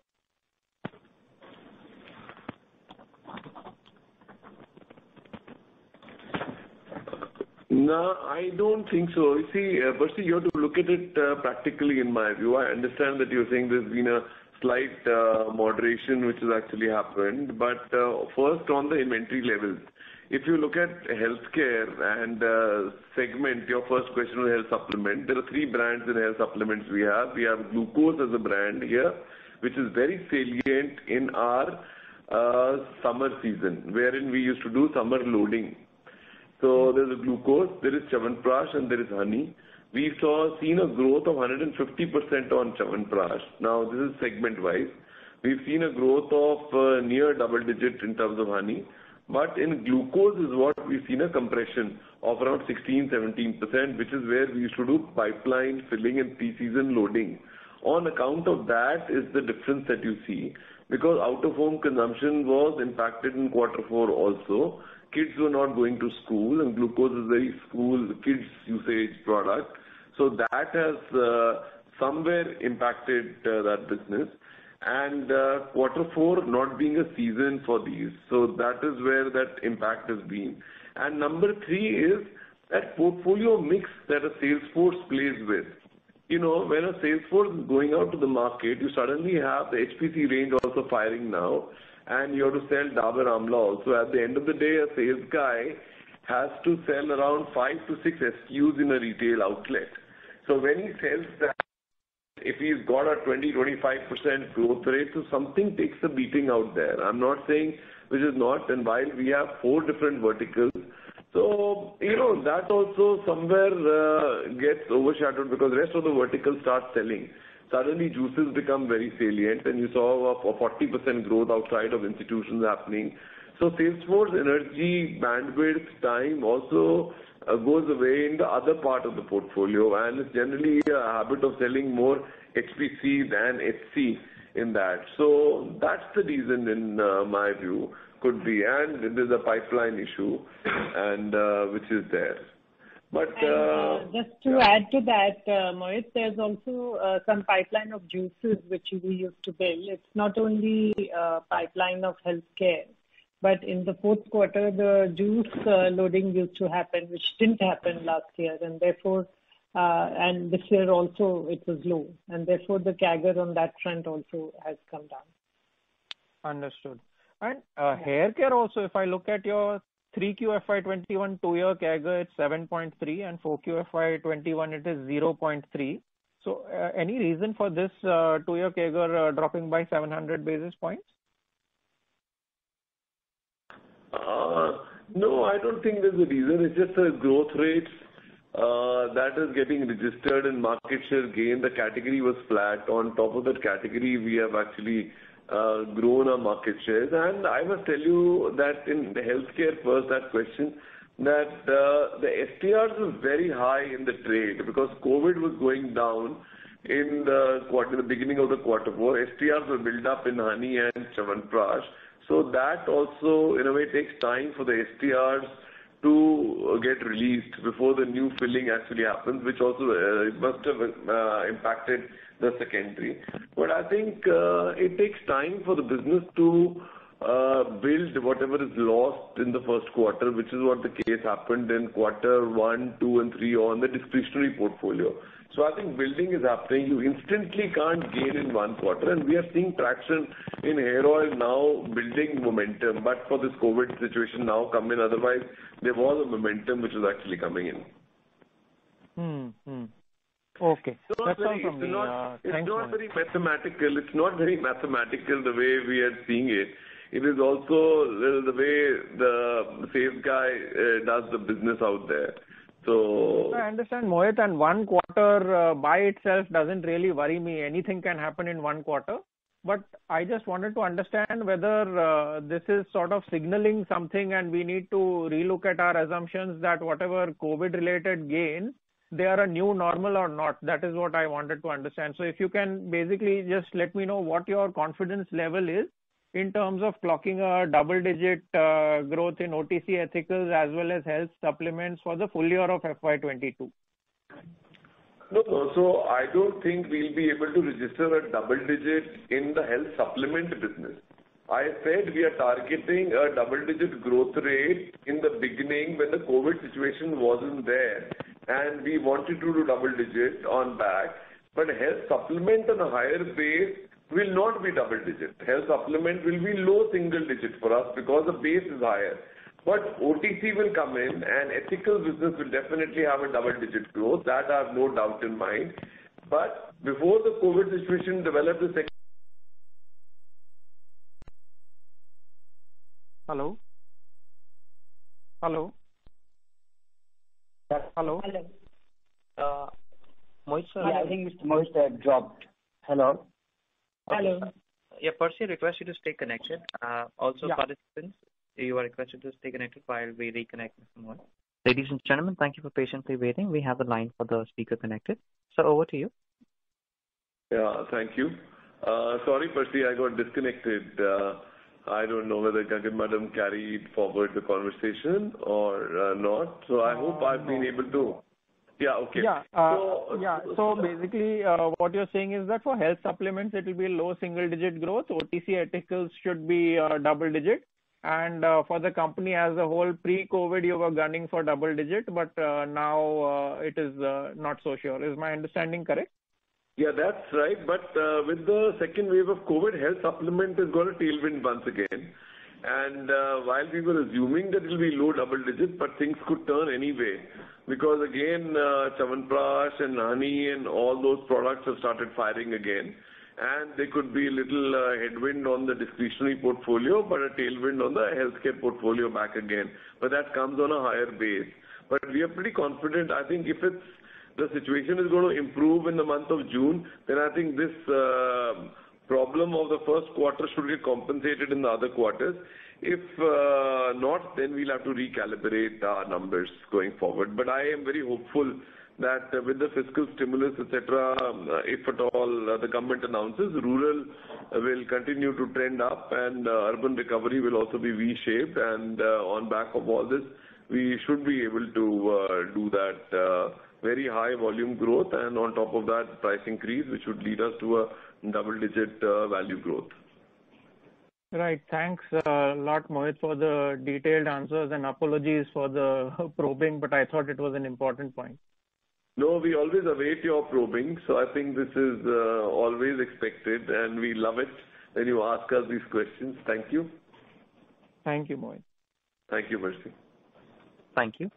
No, I don't think so. You see, uh, Percy, you have to look at it uh, practically in my view. I understand that you're saying there's been a slight uh, moderation which has actually happened. But uh, first on the inventory levels. If you look at healthcare and uh, segment, your first question was health supplement. There are three brands in health supplements we have. We have glucose as a brand here, which is very salient in our uh, summer season, wherein we used to do summer loading. So there's a glucose, there is Chyawanprash, and there is honey. We saw seen a growth of one hundred fifty percent on Chyawanprash. Now this is segment-wise. We've seen a growth of uh, near double-digit in terms of honey. But in glucose is what we've seen a compression of around sixteen, seventeen percent, which is where we used to do pipeline filling and pre-season loading. On account of that is the difference that you see, because out-of-home consumption was impacted in quarter four also. Kids were not going to school, and glucose is very school kids usage product. So that has uh, somewhere impacted uh, that business. And uh, quarter four not being a season for these. So that is where that impact has been. And number three is that portfolio mix that a sales force plays with. You know, when a sales force is going out to the market, you suddenly have the H P C range also firing now, and you have to sell Dabur Amla also. At the end of the day, a sales guy has to sell around five to six S K Us in a retail outlet. So when he sells that, if he's got a twenty to twenty-five percent growth rate, so something takes a beating out there. I'm not saying which is not, and while we have four different verticals, so, you know, that also somewhere uh, gets overshadowed because the rest of the verticals start selling. Suddenly juices become very salient, and you saw a forty percent growth outside of institutions happening. So sales force energy, bandwidth, time also Uh, goes away in the other part of the portfolio, and it's generally a habit of selling more H P C than H C in that. So that's the reason, in uh, my view, could be. And there's a pipeline issue, and uh, which is there. But and, uh, just to yeah. add to that, uh, Mohit, there's also uh, some pipeline of juices which we used to build. It's not only uh, pipeline of healthcare. But in the fourth quarter, the juice uh, loading used to happen, which didn't happen last year. And therefore, uh, and this year also, it was low. And therefore, the C A G R on that front also has come down. Understood. And uh, yeah. hair care also, if I look at your three Q F Y twenty-one two-year C A G R, it's seven point three. And four Q F Y twenty-one, it is zero point three. So uh, any reason for this uh, two-year C A G R uh, dropping by seven hundred basis points? Uh, no, I don't think there's a reason. It's just the growth rates uh, that is getting registered and market share gain. The category was flat. On top of that category, we have actually uh, grown our market shares. And I must tell you that in the healthcare first, that question, that uh, the S T Rs was very high in the trade because COVID was going down in the, quarter, the beginning of the quarter four. S T Rs were built up in honey and Chyawanprash. So that also, in a way, takes time for the S T Rs to get released before the new filling actually happens, which also uh, must have uh, impacted the secondary. But I think uh, it takes time for the business to uh, build whatever is lost in the first quarter, which is what the case happened in quarter one, two, and three on the discretionary portfolio. So I think building is happening. You instantly can't gain in one quarter, and we are seeing traction in hair oil now building momentum. But for this COVID situation now come in, otherwise there was a momentum which was actually coming in. Hmm. hmm. Okay. It's not, very, it's me, not, uh, it's not very mathematical. It's not very mathematical the way we are seeing it. It is also the way the sales guy uh, does the business out there. So I understand, Mohit, and one quarter uh, by itself doesn't really worry me. Anything can happen in one quarter. But I just wanted to understand whether uh, this is sort of signaling something and we need to relook at our assumptions that whatever COVID-related gains, they are a new normal or not. That is what I wanted to understand. So if you can basically just let me know what your confidence level is in terms of clocking a double-digit uh, growth in O T C ethicals as well as health supplements for the full year of F Y twenty-two? No, no. So I don't think we'll be able to register a double-digit in the health supplement business. I said we are targeting a double-digit growth rate in the beginning when the COVID situation wasn't there, and we wanted to do double-digit on back. But health supplement on a higher base will not be double digit. Health supplement will be low single digit for us because the base is higher. But O T C will come in and ethical business will definitely have a double digit growth. That I have no doubt in mind. But before the COVID situation developed, the second... Hello? Hello? Hello? Hello. Uh, Mohit, sir, yeah, I think Mister Mohit uh, dropped. Hello? Hello. Yeah, Percy, request you to stay connected. Uh, also, yeah. Participants, you are requested to stay connected while we reconnect with someone. Ladies and gentlemen, thank you for patiently waiting. We have the line for the speaker connected. So, over to you. Yeah, thank you. Uh, sorry, Percy, I got disconnected. Uh, I don't know whether Gagan Madam carried forward the conversation or uh, not. So, I hope I've been able to... Yeah, okay. Yeah, uh, so, yeah. so basically uh, what you're saying is that for health supplements, it will be low single-digit growth. O T C articles should be uh, double-digit. And uh, for the company as a whole, pre-COVID, you were gunning for double-digit, but uh, now uh, it is uh, not so sure. Is my understanding correct? Yeah, that's right. But uh, with the second wave of COVID, health supplement has got a tailwind once again. And uh, while we were assuming that it will be low double digits, but things could turn anyway. Because again, uh, Chyawanprash and honey and all those products have started firing again. And there could be a little uh, headwind on the discretionary portfolio, but a tailwind on the healthcare portfolio back again. But that comes on a higher base. But we are pretty confident. I think if it's the situation is going to improve in the month of June, then I think this... Uh, problem of the first quarter should get compensated in the other quarters. If uh, not, then we'll have to recalibrate our numbers going forward. But I am very hopeful that uh, with the fiscal stimulus, et cetera, um, uh, if at all uh, the government announces, rural uh, will continue to trend up and uh, urban recovery will also be V-shaped. And uh, on back of all this, we should be able to uh, do that uh, very high volume growth and on top of that price increase, which would lead us to a double-digit uh, value growth. Right. Thanks a lot, Mohit, for the detailed answers and apologies for the probing, but I thought it was an important point. No, we always await your probing, so I think this is uh, always expected, and we love it when you ask us these questions. Thank you. Thank you, Mohit. Thank you, Mercy. Thank you.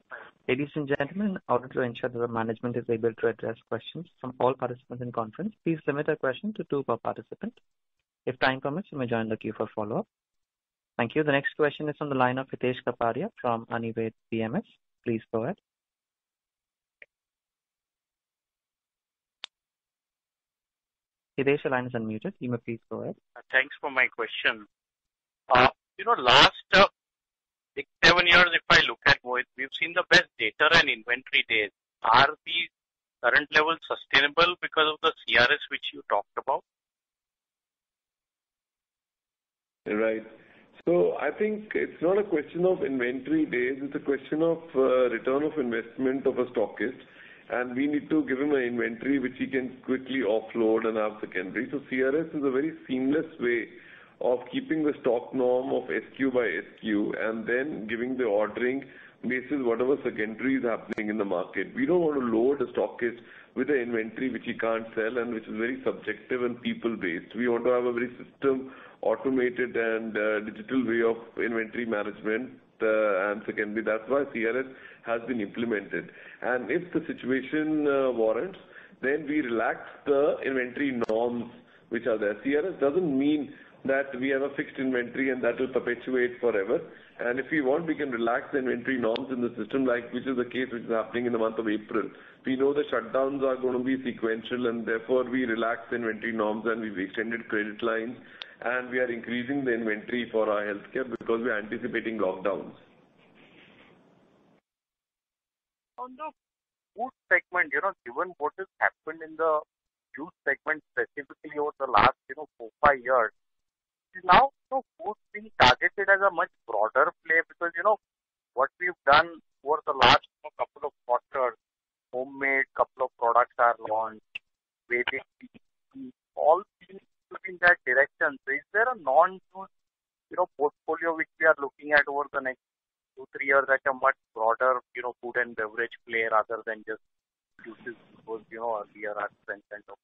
Ladies and gentlemen, in order to ensure that the management is able to address questions from all participants in conference, please limit a question to two per participant. If time permits, you may join the queue for follow-up. Thank you. The next question is on the line of Hitesh Kaparia from Anived P M S. Please go ahead. Hitesh, your line is unmuted. You may please go ahead. Thanks for my question. Uh, you know, last... Uh, Six, seven years, if I look at Mohit, we've seen the best data and inventory days. Are these current levels sustainable because of the C R S which you talked about? Right. So I think it's not a question of inventory days. It's a question of uh, return of investment of a stockist. And we need to give him an inventory which he can quickly offload and have secondary. So C R S is a very seamless way of keeping the stock norm of S Q by S Q and then giving the ordering basis whatever secondary is happening in the market. We don't want to load the stockist with an inventory which he can't sell and which is very subjective and people-based. We want to have a very system, automated and uh, digital way of inventory management uh, and secondary. That's why C R S has been implemented. And if the situation uh, warrants, then we relax the inventory norms which are there. C R S doesn't mean that we have a fixed inventory and that will perpetuate forever. And if we want, we can relax the inventory norms in the system, like which is the case which is happening in the month of April. We know the shutdowns are going to be sequential, and therefore we relax the inventory norms and we've extended credit lines and we are increasing the inventory for our healthcare because we are anticipating lockdowns. On the food segment, you know, given what has happened in the juice segment specifically over the last, you know, four, five years, now so food being targeted as a much broader play, because you know what we've done over the last you know, couple of quarters, homemade couple of products are launched, baby, all things in that direction. So is there a non-juice you know portfolio which we are looking at over the next two three years at a much broader you know food and beverage play rather than just juices, because you know earlier our strength and all.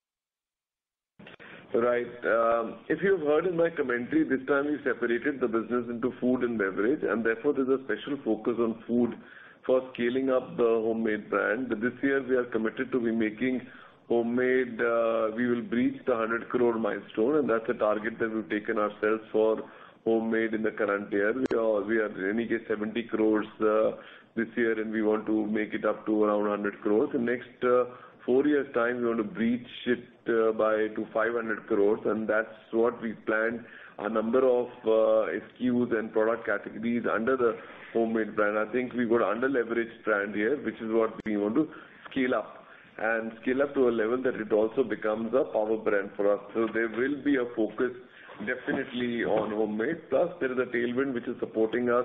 Right. Um, if you've heard in my commentary, this time we separated the business into food and beverage, and therefore there's a special focus on food for scaling up the homemade brand. This year we are committed to be making homemade, uh, we will breach the one hundred crore milestone, and that's a target that we've taken ourselves for homemade in the current year. We are, we are in any case seventy crores uh, this year, and we want to make it up to around one hundred crores. The next uh, four years time we want to breach it uh, by to five hundred crores, and that's what we planned. A number of uh, S K Us and product categories under the homemade brand. I think we got under leveraged brand here, which is what we want to scale up, and scale up to a level that it also becomes a power brand for us. So there will be a focus definitely on homemade, plus there is a tailwind which is supporting us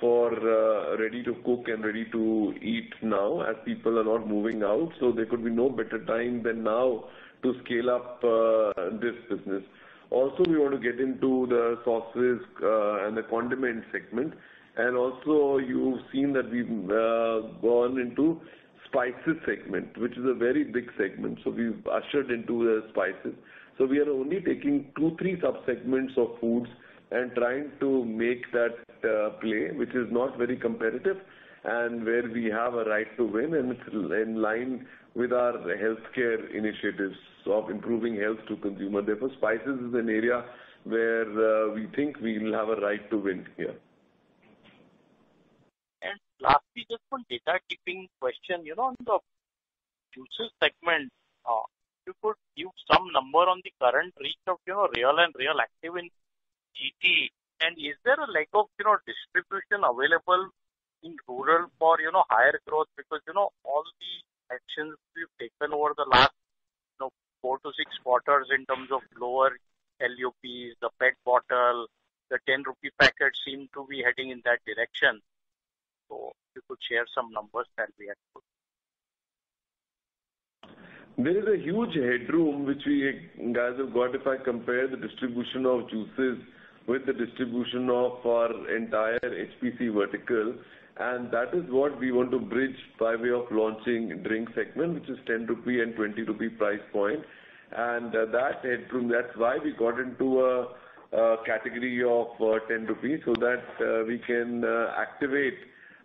for uh, ready to cook and ready to eat now, as people are not moving out. So there could be no better time than now to scale up uh, this business. Also, we want to get into the sauces uh, and the condiment segment. And also, you've seen that we've uh, gone into spices segment, which is a very big segment. So we've ushered into the spices. So we are only taking two, three sub-segments of foods and trying to make that uh, play, which is not very competitive and where we have a right to win, and it's in line with our healthcare initiatives of improving health to consumer. Therefore, spices is an area where uh, we think we will have a right to win here. And lastly, just one data keeping question, you know, on the juices segment, uh, you could give some number on the current reach of, you know, real and real active in G T, and is there a lack of, you know, distribution available in rural for, you know, higher growth? Because, you know, all the actions we've taken over the last, you know, four to six quarters in terms of lower L U Ps, the pet bottle, the ten rupee packet seem to be heading in that direction. So if you could share some numbers, that we have put. There is a huge headroom which we guys have got if I compare the distribution of juices with the distribution of our entire H P C vertical, and that is what we want to bridge by way of launching drink segment, which is ten rupee and twenty rupee price point. And uh, that headroom, that's why we got into a, a category of uh, ten rupees, so that uh, we can uh, activate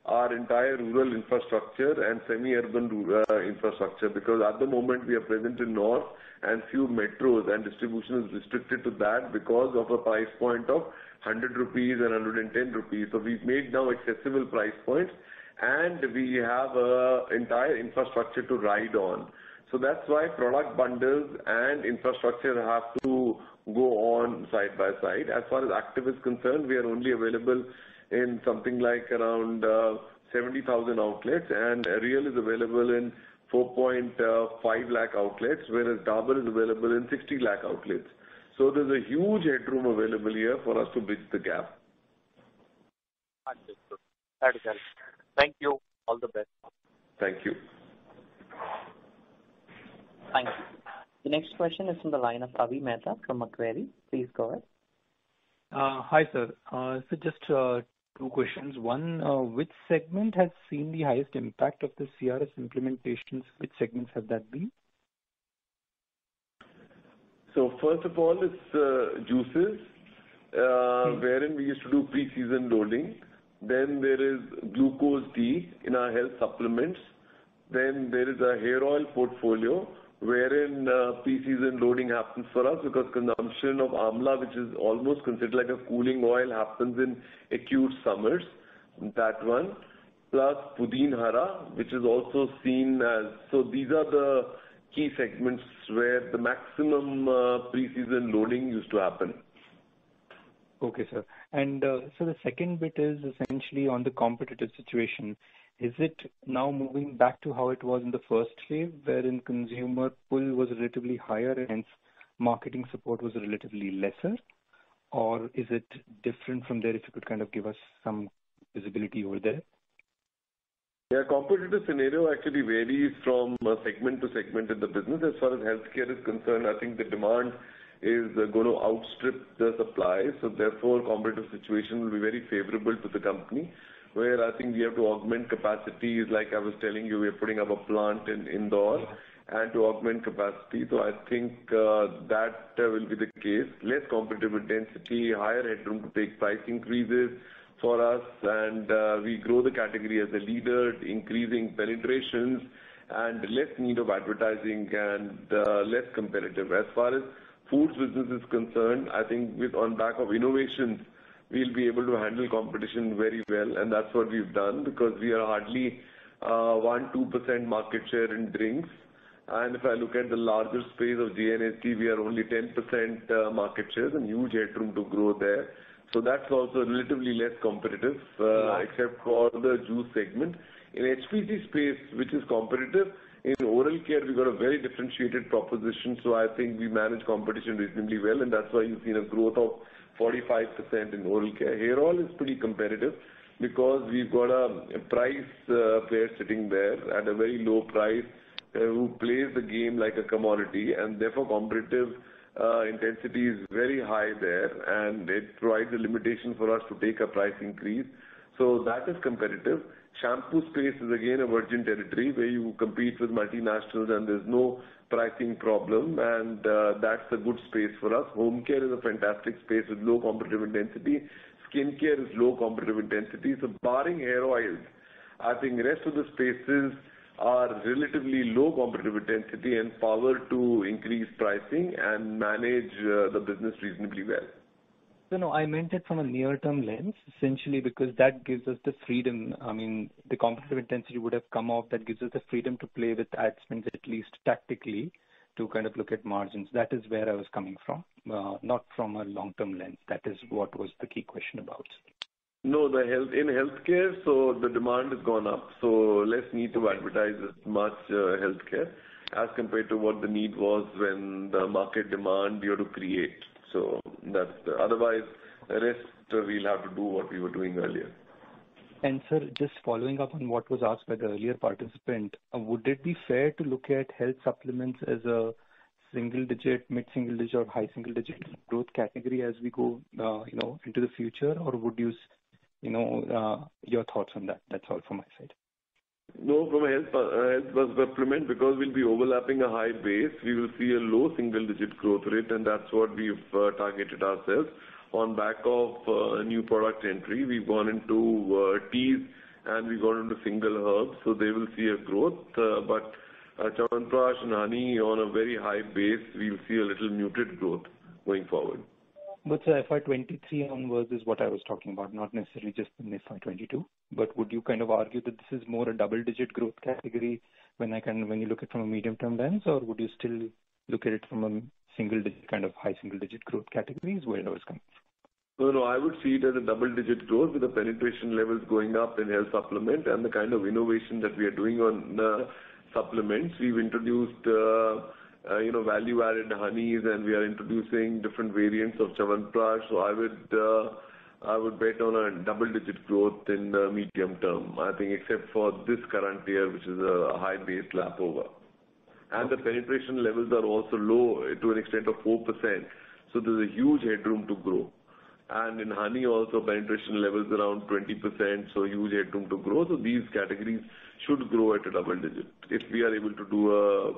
our entire rural infrastructure and semi-urban uh, infrastructure, because at the moment we are present in north and few metros, and distribution is restricted to that because of a price point of one hundred rupees and one hundred ten rupees. So we've made now accessible price points, and we have a entire infrastructure to ride on. So that's why product bundles and infrastructure have to go on side by side. As far as active is concerned, we are only available in something like around uh, seventy thousand outlets, and Real is available in four point five lakh outlets, whereas Dabur is available in sixty lakh outlets. So there's a huge headroom available here for us to bridge the gap. Understood. That is helpful. Thank you. All the best. Thank you. Thank you. The next question is from the line of Avi Mehta from Macquarie. Please go ahead. Uh, hi, sir. Uh, so just uh, two questions. One, uh, which segment has seen the highest impact of the C R S implementations? Which segments have that been? So first of all, it's uh, juices, uh, hmm. wherein we used to do pre-season loading. Then there is glucose tea in our health supplements. Then there is a hair oil portfolio, wherein uh, pre-season loading happens for us because consumption of amla, which is almost considered like a cooling oil, happens in acute summers. That one, plus pudin hara, which is also seen as. So these are the key segments where the maximum uh, pre-season loading used to happen. Okay, sir. And uh, so the second bit is essentially on the competitive situation. Is it now moving back to how it was in the first wave, wherein consumer pull was relatively higher and hence marketing support was relatively lesser? Or is it different from there, if you could kind of give us some visibility over there? Yeah, competitive scenario actually varies from segment to segment in the business. As far as healthcare is concerned, I think the demand is going to outstrip the supply. So therefore, competitive situation will be very favorable to the company, where I think we have to augment capacities. Like I was telling you, we are putting up a plant in Indore and to augment capacity. So I think uh, that uh, will be the case. Less competitive intensity, higher headroom to take price increases for us, and uh, we grow the category as a leader, increasing penetrations and less need of advertising and uh, less competitive. As far as foods business is concerned, I think with on back of innovations, we'll be able to handle competition very well, and that's what we've done, because we are hardly one to two percent market share in drinks. And if I look at the larger space of G N S T, we are only ten percent uh, market share, and huge headroom to grow there. So that's also relatively less competitive, uh, yeah. except for the juice segment. In H P C space, which is competitive, in oral care, we got a very differentiated proposition, so I think we manage competition reasonably well, and that's why you've seen a growth of forty-five percent in oral care. Hair oil is pretty competitive because we've got a price uh, player sitting there at a very low price uh, who plays the game like a commodity, and therefore competitive uh, intensity is very high there, and it provides a limitation for us to take a price increase. So that is competitive. Shampoo space is again a virgin territory where you compete with multinationals and there's no pricing problem, and uh, that's a good space for us. Home care is a fantastic space with low competitive intensity. Skin care is low competitive intensity. So barring hair oils, I think the rest of the spaces are relatively low competitive intensity and power to increase pricing and manage uh, the business reasonably well. So no, I meant it from a near-term lens, essentially, because that gives us the freedom. I mean, the competitive intensity would have come off. That gives us the freedom to play with ad spends, at least tactically, to kind of look at margins. That is where I was coming from, uh, not from a long-term lens. That is what was the key question about. No, the health in healthcare, so the demand has gone up. So less need to advertise as much uh, healthcare as compared to what the need was when the market demand you had to create. So that's the, otherwise, the rest uh, we'll have to do what we were doing earlier. And sir, just following up on what was asked by the earlier participant, uh, would it be fair to look at health supplements as a single-digit, mid-single-digit, or high-single-digit growth category as we go, uh, you know, into the future, or would you, you know, uh, your thoughts on that? That's all from my side. No, from a health, uh, health supplement, because we'll be overlapping a high base, we will see a low single-digit growth rate, and that's what we've uh, targeted ourselves. On back of uh, new product entry, we've gone into uh, teas and we've gone into single herbs, so they will see a growth. Uh, but uh, Chyawanprash and honey on a very high base, we'll see a little muted growth going forward. But so F Y twenty-three onwards is what I was talking about, not necessarily just in F Y twenty-two. But would you kind of argue that this is more a double-digit growth category when I can when you look at it from a medium-term lens, or would you still look at it from a single-digit kind of high single-digit growth category is where I was coming from? No, no, I would see it as a double-digit growth with the penetration levels going up in health supplement and the kind of innovation that we are doing on uh, supplements. We've introduced. Uh, Uh, you know, value-added honeys, and we are introducing different variants of Chyawanprash. So I would, uh, I would bet on a double-digit growth in the medium term. I think, except for this current year, which is a high base lap over, and okay. The penetration levels are also low to an extent of four percent. So there's a huge headroom to grow, And in honey also, penetration levels around twenty percent, so huge headroom to grow. So these categories should grow at a double digit if we are able to do a,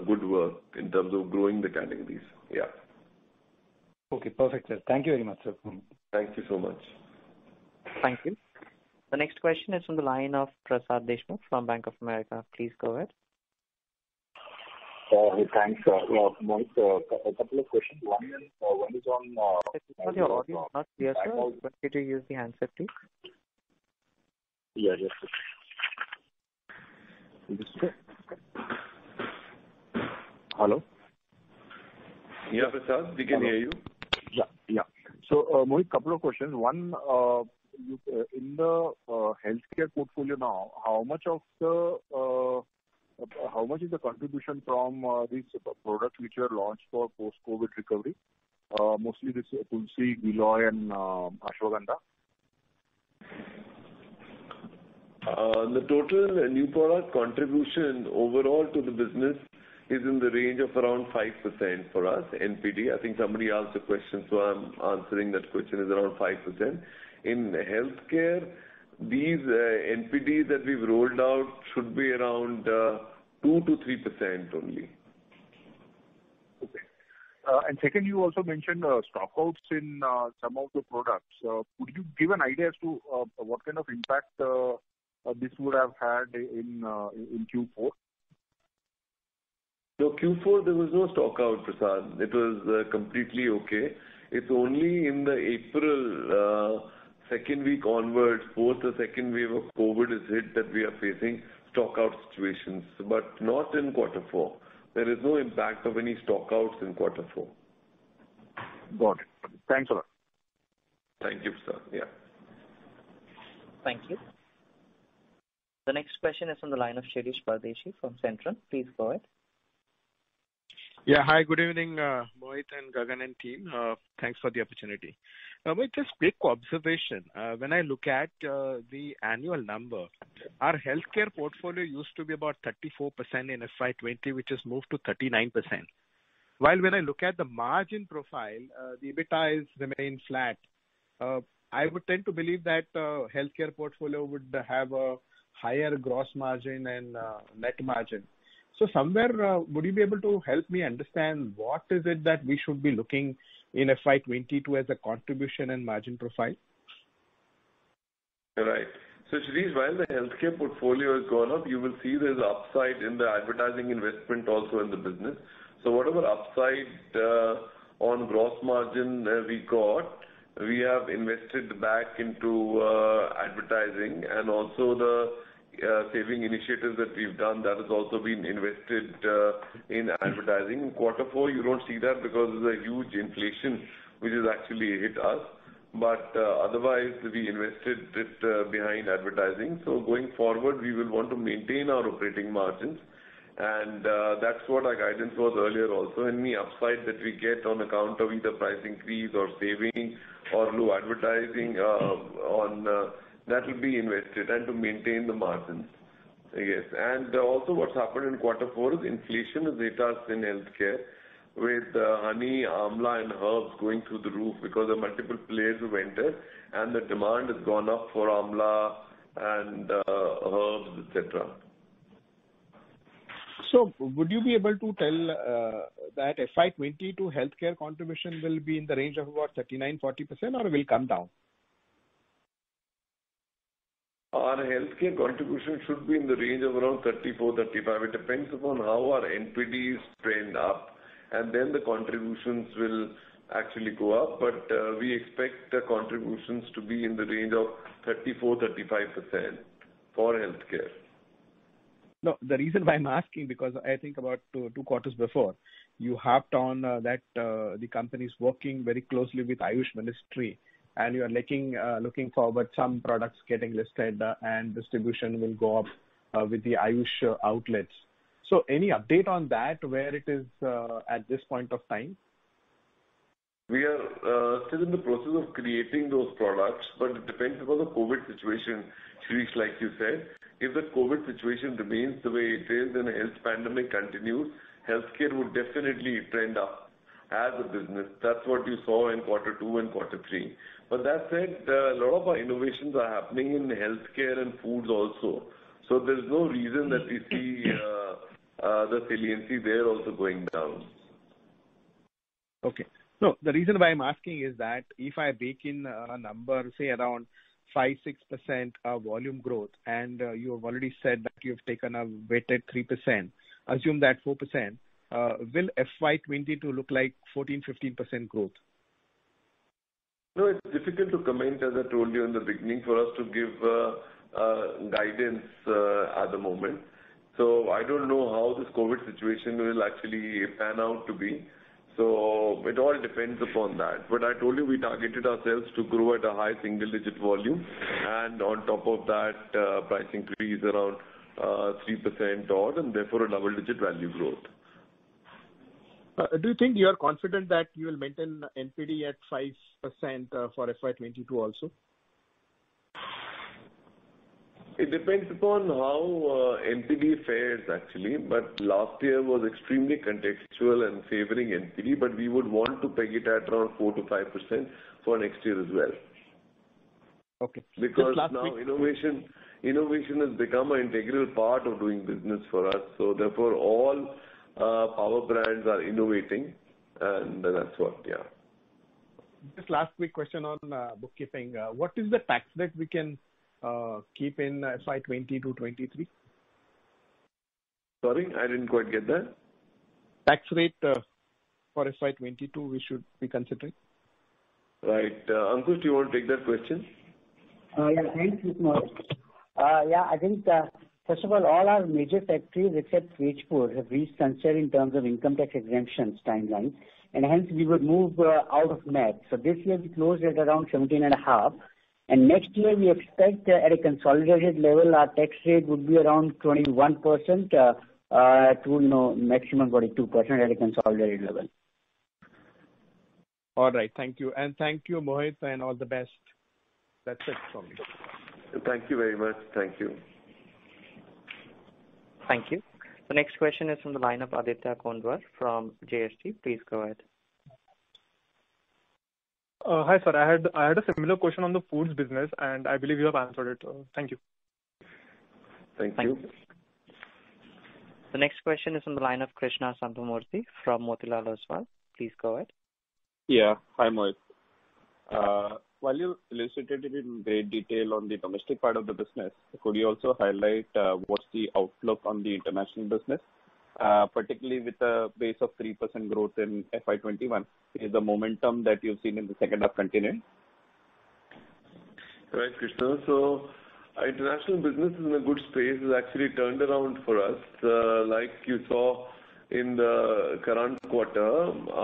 a good work in terms of growing the categories. Yeah. Okay, perfect, sir. Thank you very much, sir. Thank you so much. Thank you. The next question is from the line of Prasad Deshmukh from Bank of America. Please go ahead. Uh, thanks, uh, uh, Mohit. Uh, a couple of questions. One is, uh, one is on... Uh, uh, your audio is not clear, sir. I want you to use the handset, please. Yeah, yes, sir. Hello? Yeah, Prasad, we can Hello. hear you. Yeah, yeah. So, uh, Mohit, couple of questions. One, uh, in the uh, healthcare portfolio now, how much of the... Uh, How much is the contribution from uh, these products which were launched for post-COVID recovery? Uh, mostly this uh, Tulsi, Giloy and uh, Ashwagandha. Uh, the total new product contribution overall to the business is in the range of around five percent for us, N P D. I think somebody asked a question, so I'm answering that question, is around five percent. In healthcare, these uh, N P Ds that we've rolled out should be around uh, two to three percent only. Okay. Uh, and second, you also mentioned uh, stockouts in uh, some of the products. Uh, could you give an idea as to uh, what kind of impact uh, uh, this would have had in uh, in Q four? No, Q four, there was no stockout, Prasad. It was uh, completely okay. It's only in the April... Uh, second week onwards, post the second wave of COVID is hit that we are facing stockout situations, but not in quarter four. There is no impact of any stockouts in quarter four. Got it. Thanks a lot. Thank you, sir. Yeah. Thank you. The next question is from the line of Shirish Pardeshi from Centrum. Please go ahead. Yeah, hi, good evening, uh, Mohit and Gagan and team. Uh, thanks for the opportunity. Uh, Mohit, just quick observation. Uh, when I look at uh, the annual number, our healthcare portfolio used to be about thirty-four percent in F Y twenty, which has moved to thirty-nine percent. While when I look at the margin profile, uh, the EBITDA is remain flat. Uh, I would tend to believe that uh, healthcare portfolio would have a higher gross margin and uh, net margin. So somewhere, uh, would you be able to help me understand what is it that we should be looking in F Y twenty-two as a contribution and margin profile? Right. So Shirish, while the healthcare portfolio has gone up, you will see there's upside in the advertising investment also in the business. So whatever upside uh, on gross margin uh, we got, we have invested back into uh, advertising, and also the Uh, saving initiatives that we've done, that has also been invested uh, in advertising. In quarter four, you don't see that because of the huge inflation which has actually hit us. But uh, otherwise, we invested it uh, behind advertising. So going forward, we will want to maintain our operating margins. And uh, that's what our guidance was earlier also. Any upside that we get on account of either price increase or saving or low advertising uh, on uh, that will be invested and to maintain the margins. Yes, and also what's happened in quarter four is inflation has hit us in healthcare with uh, honey, amla and herbs going through the roof because there are multiple players who entered and the demand has gone up for amla and uh, herbs, et cetera. So would you be able to tell uh, that F Y twenty-two healthcare contribution will be in the range of about thirty-nine to forty percent or will come down? Our healthcare contribution should be in the range of around thirty-four to thirty-five. It depends upon how our N P Ds trend up, and then the contributions will actually go up. But uh, we expect the contributions to be in the range of thirty-four to thirty-five percent for healthcare. No, the reason why I'm asking, because I think about two, two quarters before, you harped on uh, that uh, the company is working very closely with Ayush Ministry. And you are looking uh, looking forward some products getting listed uh, and distribution will go up uh, with the Ayush uh, outlets. So any update on that, where it is uh, at this point of time? We are uh, still in the process of creating those products, but it depends upon the COVID situation, Shirish, like you said. If the COVID situation remains the way it is and the health pandemic continues, healthcare would definitely trend up. as a business. That's what you saw in quarter two and quarter three. But that said, a lot of our innovations are happening in healthcare and foods also. So there's no reason that we see uh, uh, the saliency there also going down. Okay. No, the reason why I'm asking is that if I bake in a number, say around five to six percent uh, volume growth, and uh, you have already said that you've taken a weighted three percent, assume that four percent, uh, will F Y twenty-two look like fourteen to fifteen percent growth? No, it's difficult to comment, as I told you in the beginning, for us to give uh, uh, guidance uh, at the moment. So I don't know how this COVID situation will actually pan out to be. So it all depends upon that. But I told you we targeted ourselves to grow at a high single-digit volume, and on top of that, uh, price increase around uh, three percent odd, and therefore a double-digit value growth. Uh, do you think you are confident that you will maintain N P D at five percent uh, for F Y twenty-two also? It depends upon how uh, N P D fares actually, but last year was extremely contextual and favoring N P D, but we would want to peg it at around four to five percent for next year as well. Okay. Because now week. innovation innovation has become an integral part of doing business for us, so therefore all uh, power brands are innovating, and that's what, yeah. Just last quick question on uh, bookkeeping. Uh, what is the tax rate we can Uh, keep in F Y twenty to twenty-three? Sorry, I didn't quite get that. Tax rate uh, for F Y twenty-two we should be considering. Right. Uh, Ankush, do you want to take that question? Uh, yeah, thanks, Mohit. Uh, yeah, I think, uh, first of all, all our major factories except H four have reached sunset in terms of income tax exemptions timeline, and hence we would move uh, out of M A T. So this year we closed at around seventeen and a half. And next year, we expect uh, at a consolidated level, our tax rate would be around twenty-one percent uh, uh, to, you know, maximum forty-two percent at a consolidated level. All right. Thank you. And thank you, Mohit, and all the best. That's it from me. Thank you very much. Thank you. Thank you. The next question is from the line of Aditya Kondwar from J S T. Please go ahead. Uh, hi sir, I had I had a similar question on the foods business, and I believe you have answered it. Uh, thank you. Thank, thank you. you. The next question is on the line of Krishna Santiago Modi from Motilal Oswal. Please go ahead. Yeah, hi Mohit. Uh, while you illustrated in great detail on the domestic part of the business, could you also highlight uh, what's the outlook on the international business? Uh, particularly with a base of three percent growth in F Y twenty-one, is the momentum that you've seen in the second half continuing? Right, Krishna. So, our international business in a good space has actually turned around for us. Uh, like you saw in the current quarter,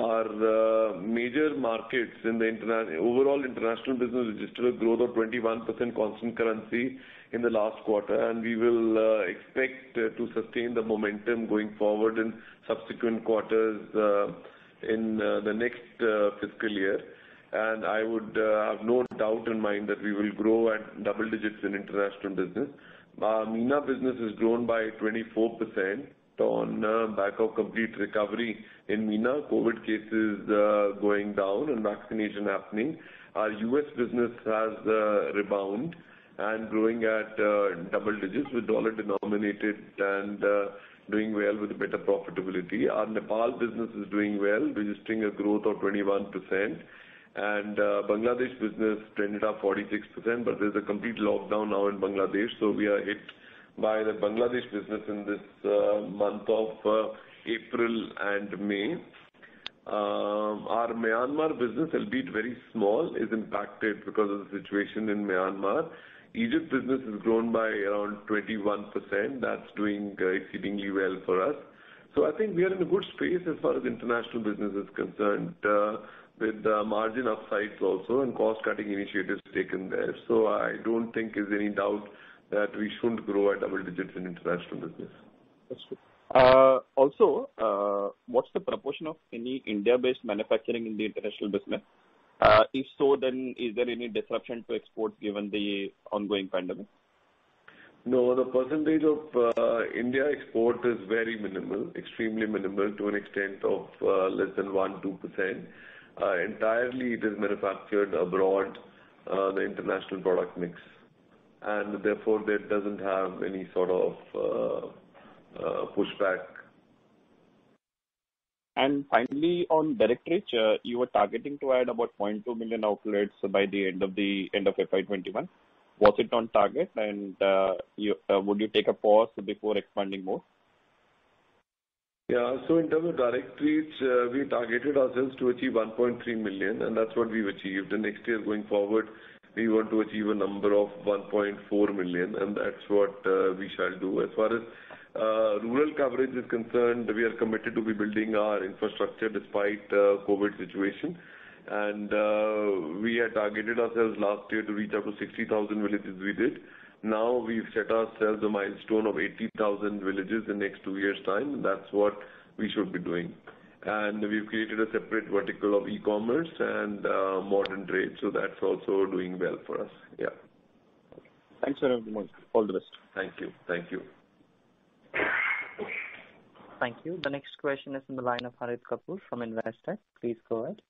our uh, major markets in the interna- overall international business registered a growth of twenty-one percent constant currency in the last quarter, and we will uh, expect uh, to sustain the momentum going forward in subsequent quarters uh, in uh, the next uh, fiscal year. And I would uh, have no doubt in mind that we will grow at double digits in international business. Our MENA business has grown by twenty-four percent on uh, back of complete recovery in MENA, COVID cases uh, going down and vaccination happening. Our U S business has uh, rebound and growing at uh, double digits with dollar denominated and uh, doing well with better profitability. Our Nepal business is doing well, registering a growth of twenty-one percent, and uh, Bangladesh business trended up forty-six percent, but there's a complete lockdown now in Bangladesh, so we are hit by the Bangladesh business in this uh, month of uh, April and May. Um, our Myanmar business, albeit very small, is impacted because of the situation in Myanmar. Egypt business has grown by around twenty-one percent. That's doing uh, exceedingly well for us. So I think we are in a good space as far as international business is concerned, uh, with uh, margin upsides also and cost-cutting initiatives taken there. So I don't think there's any doubt that we shouldn't grow at double digits in international business. That's true. Uh, also, uh, what's the proportion of any India-based manufacturing in the international business? Uh, if so, then is there any disruption to exports given the ongoing pandemic? No, the percentage of uh, India export is very minimal, extremely minimal, to an extent of uh, less than one to two percent. Uh, entirely it is manufactured abroad, uh, the international product mix, and therefore that doesn't have any sort of uh, uh, pushback. And finally, on direct reach, uh, you were targeting to add about zero point two million outlets by the end of the end of F Y twenty-one. Was it on target, and uh, you, uh, would you take a pause before expanding more? Yeah, so in terms of direct reach, uh, we targeted ourselves to achieve one point three million, and that's what we've achieved. And next year going forward, we want to achieve a number of one point four million, and that's what uh, we shall do. As far as uh, rural coverage is concerned, we are committed to be building our infrastructure despite uh, COVID situation. And uh, we had targeted ourselves last year to reach up to sixty thousand villages. We did. Now we've set ourselves a milestone of eighty thousand villages in the next two years' time, and that's what we should be doing. And we've created a separate vertical of e-commerce and uh, modern trade, so that's also doing well for us. Yeah. Thanks very much. All the best. Thank you. Thank you. Thank you. The next question is in the line of Harit Kapoor from Investec. Please go ahead.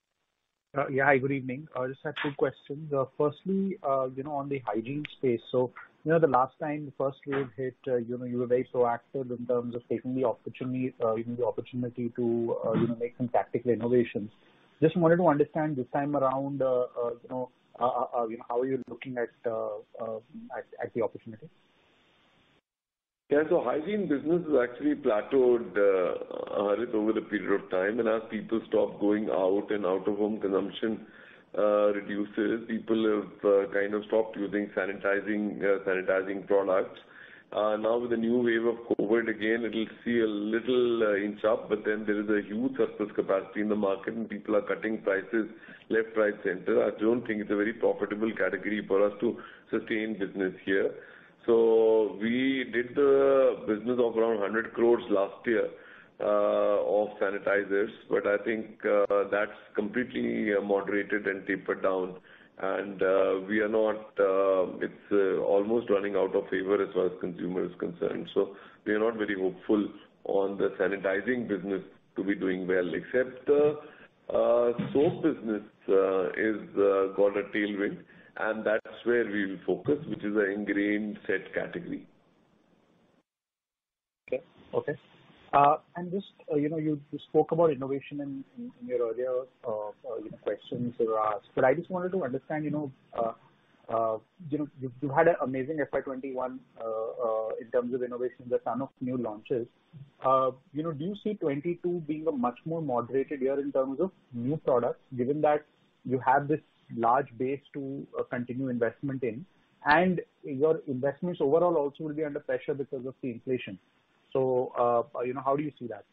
Uh, yeah, hi, good evening. I uh, just had two questions. Uh, firstly, uh, you know, on the hygiene space. So, you know, the last time the first wave hit, uh, you know, you were very proactive in terms of taking the opportunity, uh, you know, the opportunity to, uh, you know, make some tactical innovations. Just wanted to understand this time around, uh, uh, you know, uh, uh, you know, how are you looking at, uh, uh, at at the opportunity? Yeah, so hygiene business has actually plateaued uh, over the period of time, and as people stop going out and out-of-home consumption uh, reduces, people have uh, kind of stopped using sanitizing uh, sanitizing products. Uh, now with the new wave of COVID again, it'll see a little uh, inch up, but then there is a huge surplus capacity in the market, and people are cutting prices left, right, center. I don't think it's a very profitable category for us to sustain business here. So we did the business of around one hundred crores last year uh, of sanitizers, but I think uh, that's completely moderated and tapered down, and uh, we are not, uh, it's uh, almost running out of favor as far as consumer is concerned. So we are not very hopeful on the sanitizing business to be doing well, except the uh, soap business uh, is uh, got a tailwind. And that's where we will focus, which is an ingrained set category. Okay. Okay. Uh, and just, uh, you know, you, you spoke about innovation in, in, in your earlier uh, uh, you know, questions you were asked, but I just wanted to understand, you know, uh, uh, you know, you've, you've had an amazing F Y twenty-one uh, uh, in terms of innovations, a ton of new launches. Uh, you know, do you see twenty-two being a much more moderated year in terms of new products, given that you have this large base to uh, continue investment in, and your investments overall also will be under pressure because of the inflation. So, uh, you know, how do you see that?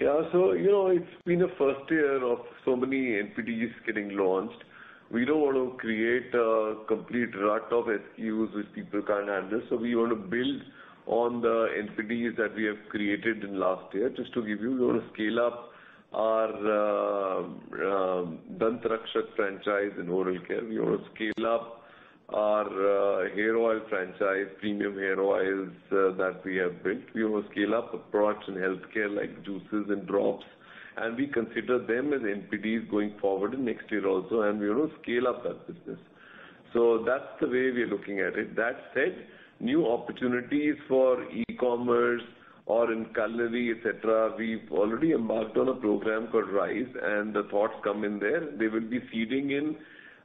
Yeah, so, you know, it's been the first year of so many N P Ds getting launched. We don't want to create a complete rut of S K Us which people can't handle. So we want to build on the N P Ds that we have created in last year. Just to give you, we want to scale up our uh, uh, Dantrakshak franchise in oral care. We want to scale up our uh, hair oil franchise, premium hair oils uh, that we have built. We want to scale up products in healthcare like juices and drops, and we consider them as N P Ds going forward in next year also, and we want to scale up that business. So that's the way we are looking at it. That said, new opportunities for e-commerce, or in culinary, et cetera, we've already embarked on a program called Rise, and the thoughts come in there. They will be seeding in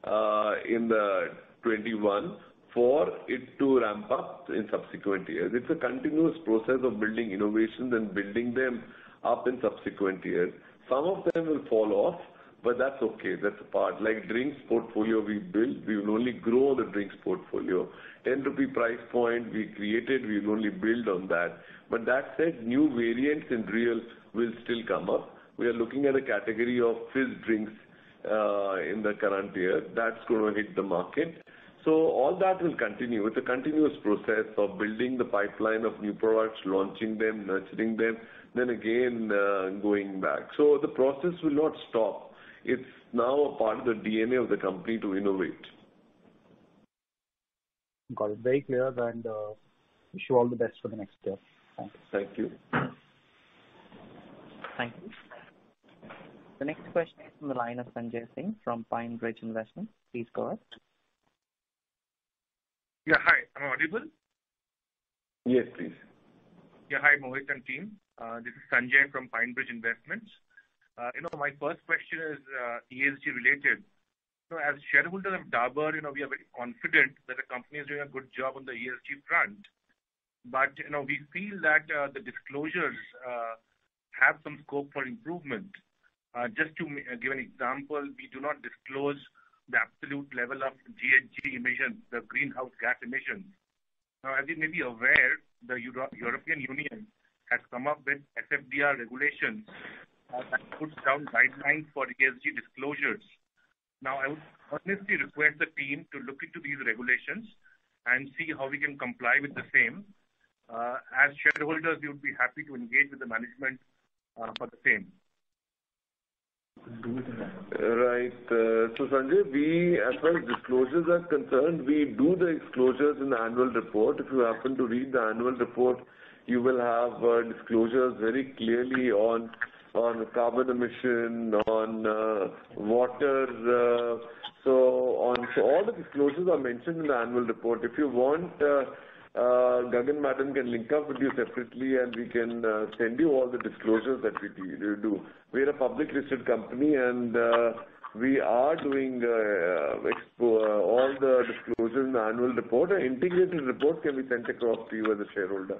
uh, in the twenty-one for it to ramp up in subsequent years. It's a continuous process of building innovations and building them up in subsequent years. Some of them will fall off, but that's okay. That's a part. Like drinks portfolio we built, we will only grow the drinks portfolio. ten rupee price point we created, we will only build on that. But that said, new variants in real will still come up. We are looking at a category of fizz drinks uh, in the current year. That's going to hit the market. So all that will continue. It's a continuous process of building the pipeline of new products, launching them, nurturing them, then again uh, going back. So the process will not stop. It's now a part of the D N A of the company to innovate. Got it. Very clear, and uh, wish you all the best for the next year. Thank you. Thank you. Thank you. The next question is from the line of Sanjay Singh from PineBridge Investments. Please go ahead. Yeah, hi. Am I audible? Yes, please. Yeah, hi, Mohit and team. Uh, this is Sanjay from PineBridge Investments. Uh, you know, my first question is uh, E S G related. So, as shareholders of Dabur, you know, we are very confident that the company is doing a good job on the E S G front. But, you know, we feel that uh, the disclosures uh, have some scope for improvement. Uh, just to give an example, we do not disclose the absolute level of G H G emissions, the greenhouse gas emissions. Now, as you may be aware, the Euro- European Union has come up with S F D R regulations uh, that puts down guidelines for E S G disclosures. Now, I would honestly request the team to look into these regulations and see how we can comply with the same. Uh, as shareholders, we would be happy to engage with the management uh, for the same. Right. Uh, so, Sanjay, we, as far as disclosures are concerned, we do the disclosures in the annual report. If you happen to read the annual report, you will have uh, disclosures very clearly on on carbon emission, on uh, water, uh, so on. So all the disclosures are mentioned in the annual report. If you want, uh, uh, Gagan Madam can link up with you separately and we can uh, send you all the disclosures that we do. We are a public listed company and uh, we are doing uh, expo- uh, all the disclosures in the annual report. An integrated report can be sent across to you as a shareholder.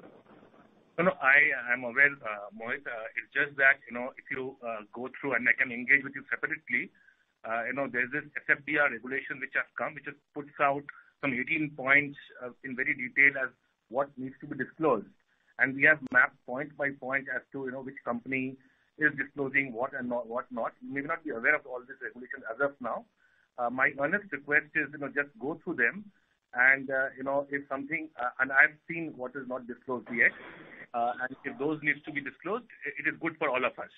No, no, I am aware, uh, Mohit. Uh, it's just that, you know, if you uh, go through, and I can engage with you separately, uh, you know, there's this S F D R regulation which has come, which has puts out some eighteen points uh, in very detail as what needs to be disclosed. And we have mapped point by point as to, you know, which company is disclosing what and not, what not. You may not be aware of all these regulations as of now. Uh, my earnest request is, you know, just go through them. And, uh, you know, if something, uh, and I've seen what is not disclosed yet, Uh, and if those needs to be disclosed, it is good for all of us.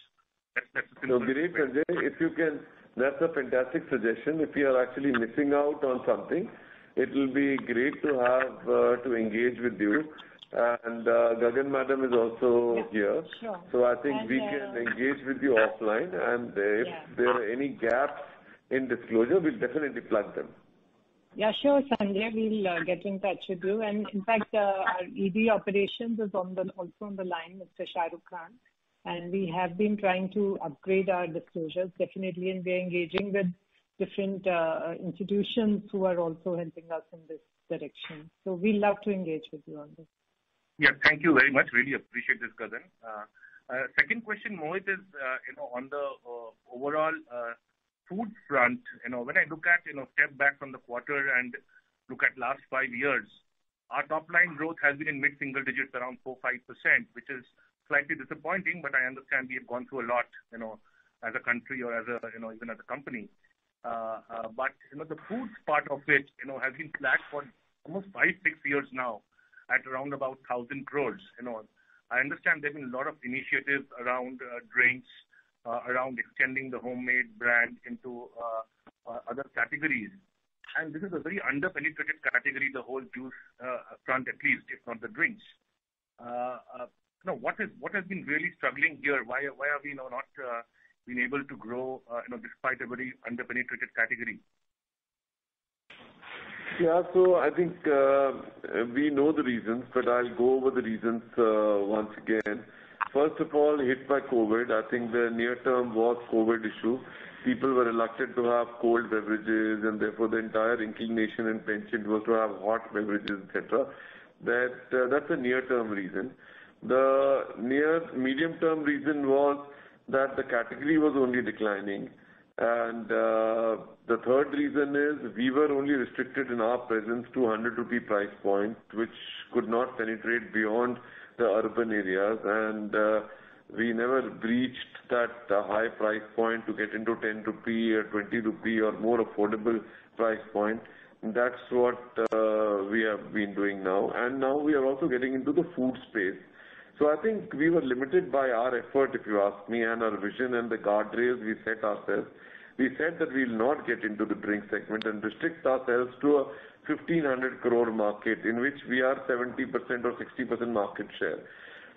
That's, that's a simple. So great, Sanjay. If you can, that's a fantastic suggestion. If you are actually missing out on something, it will be great to have uh, to engage with you. And uh, Gagan Madam is also yeah. here, sure. So I think and, we can uh, engage with you offline. And if yeah. there are any gaps in disclosure, we'll definitely plug them. Yeah, sure, Sanjay. We'll uh, get in touch with you. And in fact, uh, our E D operations is on the, also on the line, Mister Sharukh Khan. And we have been trying to upgrade our disclosures, definitely. And we're engaging with different uh, institutions who are also helping us in this direction. So we love to engage with you on this. Yeah, thank you very much. Really appreciate this, Gagan. Uh, uh, second question, Mohit, is uh, you know, on the uh, overall uh, food front, you know, when I look at, you know, step back from the quarter and look at last five years, our top line growth has been in mid-single digits, around four, five percent, which is slightly disappointing, but I understand we have gone through a lot, you know, as a country or as a, you know, even as a company. Uh, uh, but, you know, the food part of it, you know, has been flat for almost five, six years now at around about one thousand crores, you know. I understand there have been a lot of initiatives around uh, drinks, Uh, around extending the homemade brand into uh, uh, other categories. And this is a very under-penetrated category, the whole juice uh, front at least, if not the drinks. Uh, uh, no, what, is, what has been really struggling here? Why, why are we you know, not uh, been able to grow uh, you know, despite a very under-penetrated category? Yeah, so I think uh, we know the reasons, but I'll go over the reasons uh, once again. First of all, hit by COVID. I think the near term was COVID issue. People were reluctant to have cold beverages and therefore the entire inclination and penchant was to have hot beverages, et cetera. That, uh, that's a near term reason. The near medium term reason was that the category was only declining. And uh, the third reason is we were only restricted in our presence to one hundred rupee price point, which could not penetrate beyond the urban areas, and uh, we never breached that uh, high price point to get into ten rupee or twenty rupee or more affordable price point. And that's what uh, we have been doing now, and now we are also getting into the food space. So I think we were limited by our effort, if you ask me, and our vision and the guardrails we set ourselves. We said that we will not get into the drink segment and restrict ourselves to a fifteen hundred crore market in which we are seventy percent or sixty percent market share.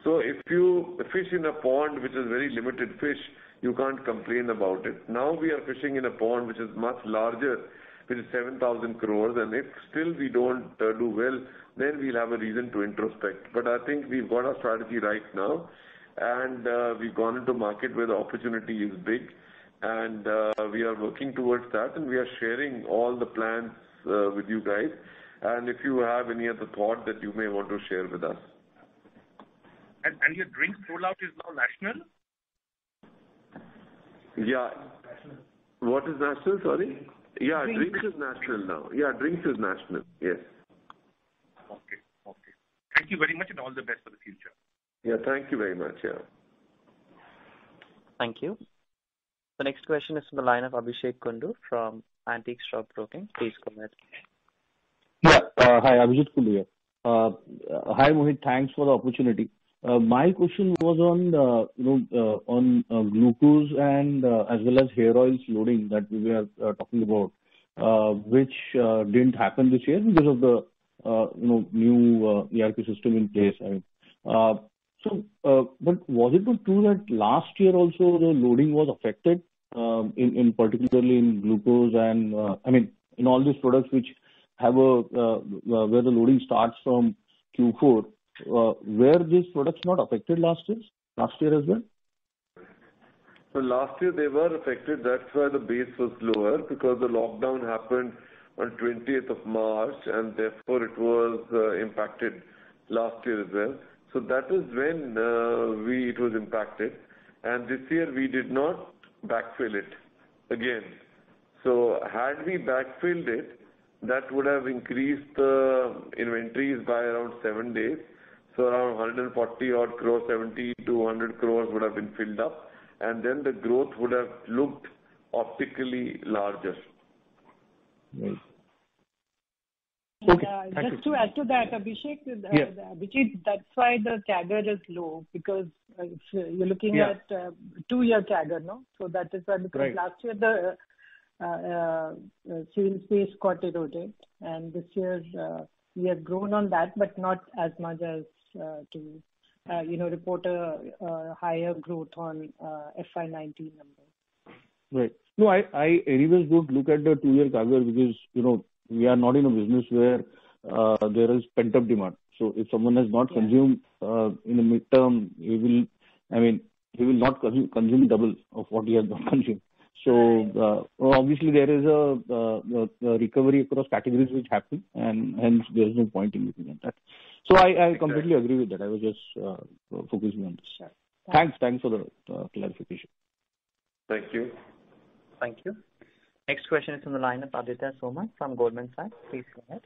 So if you fish in a pond which is very limited fish, you can't complain about it. Now we are fishing in a pond which is much larger, which is seven thousand crores, and if still we don't uh, do well, then we'll have a reason to introspect. But I think we've got our strategy right now, and uh, we've gone into market where the opportunity is big, and uh, we are working towards that, and we are sharing all the plans uh, with you guys. And if you have any other thought that you may want to share with us. And, and your drinks rollout is now national? Yeah. National. What is national, sorry? Yeah, drinks. drinks is national now. Yeah, drinks is national, yes. Okay, okay. Thank you very much and all the best for the future. Yeah, thank you very much, yeah. Thank you. The next question is from the line of Abhishek Kundu from Antique Stock Broking. Please go ahead. Yeah, uh, hi, Abhishek Kundu here. Uh, hi, Mohit. Thanks for the opportunity. Uh, my question was on uh, you know uh, on uh, glucose and uh, as well as hair oils loading that we were uh, talking about, uh, which uh, didn't happen this year because of the uh, you know new uh, E R P system in place. I mean, uh, so uh, but was it not true that last year also the loading was affected um, in in particularly in glucose and uh, I mean in all these products which have a uh, where the loading starts from Q four. Uh, were these products not affected last year, last year as well? So last year they were affected. That's why the base was lower, because the lockdown happened on twentieth of March and therefore it was uh, impacted last year as well. So that is when uh, we it was impacted, and this year we did not backfill it again. So had we backfilled it, that would have increased the uh, inventories by around seven days. So around one hundred forty odd crores, seventy to one hundred crores would have been filled up, and then the growth would have looked optically larger. Right. Okay. And, uh, just to add to that, Abhishek, uh, yeah. Abhishek, that's why the C A G R is low, because uh, you're looking yeah. at uh, two-year C A G R, no? So that is why, because right. last year the uh, uh, sales base got eroded, and this year uh, we have grown on that, but not as much as Uh, to uh, you know report a, a higher growth on uh, F Y nineteen numbers. Right. No, I, I anyways don't look at the two-year C A G R, because you know we are not in a business where uh, there is pent-up demand. So if someone has not yeah. consumed uh, in the midterm, he will. I mean, he will not consume, consume double of what he has not consumed. So uh, obviously there is a, uh, a recovery across categories which happen, and hence there is no point in looking at that. So I, I completely agree with that. I was just uh, focusing on this. Thanks. Thanks for the uh, clarification. Thank you. Thank you. Next question is from the line of Aditya Soman from Goldman Sachs. Please go ahead.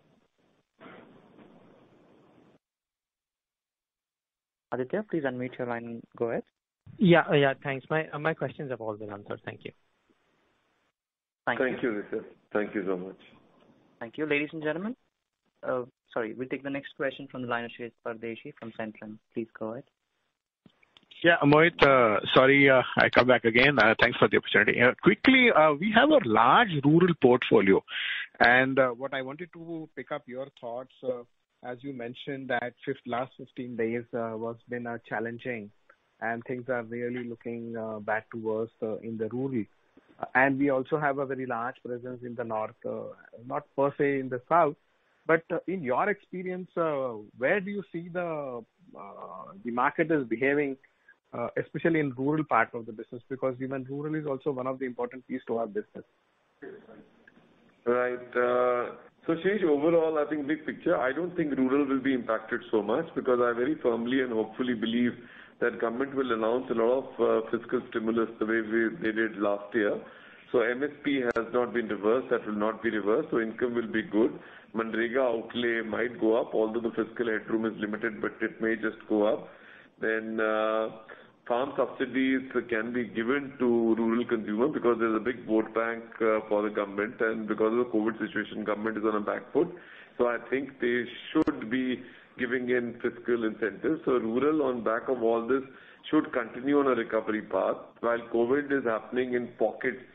Aditya, please unmute your line and go ahead. Yeah, yeah. Thanks. My uh, my questions have all been answered. Thank you. Thank, Thank you, Aditya. Thank you so much. Thank you, ladies and gentlemen. Uh, Sorry, we'll take the next question from the line of Shresh Pardeshi from Centrum. Please go ahead. Yeah, Mohit, uh, sorry, uh, I come back again. Uh, thanks for the opportunity. Uh, quickly, uh, we have a large rural portfolio. And uh, what I wanted to pick up your thoughts, uh, as you mentioned that fifth, last fifteen days uh, was been uh, challenging, and things are really looking uh, bad to worse uh, in the rural. Uh, and we also have a very large presence in the north, uh, not per se in the south. But in your experience, uh, where do you see the uh, the market is behaving, uh, especially in rural part of the business? Because even rural is also one of the important piece to our business. Right. Uh, so, Sheesh, overall, I think big picture, I don't think rural will be impacted so much, because I very firmly and hopefully believe that government will announce a lot of uh, fiscal stimulus the way we, they did last year. So M S P has not been reversed, that will not be reversed, so income will be good. Manrega outlay might go up, although the fiscal headroom is limited, but it may just go up. Then uh, farm subsidies can be given to rural consumers, because there's a big vote bank uh, for the government, and because of the COVID situation, government is on a back foot. So I think they should be giving in fiscal incentives. So rural, on back of all this, should continue on a recovery path, while COVID is happening in pockets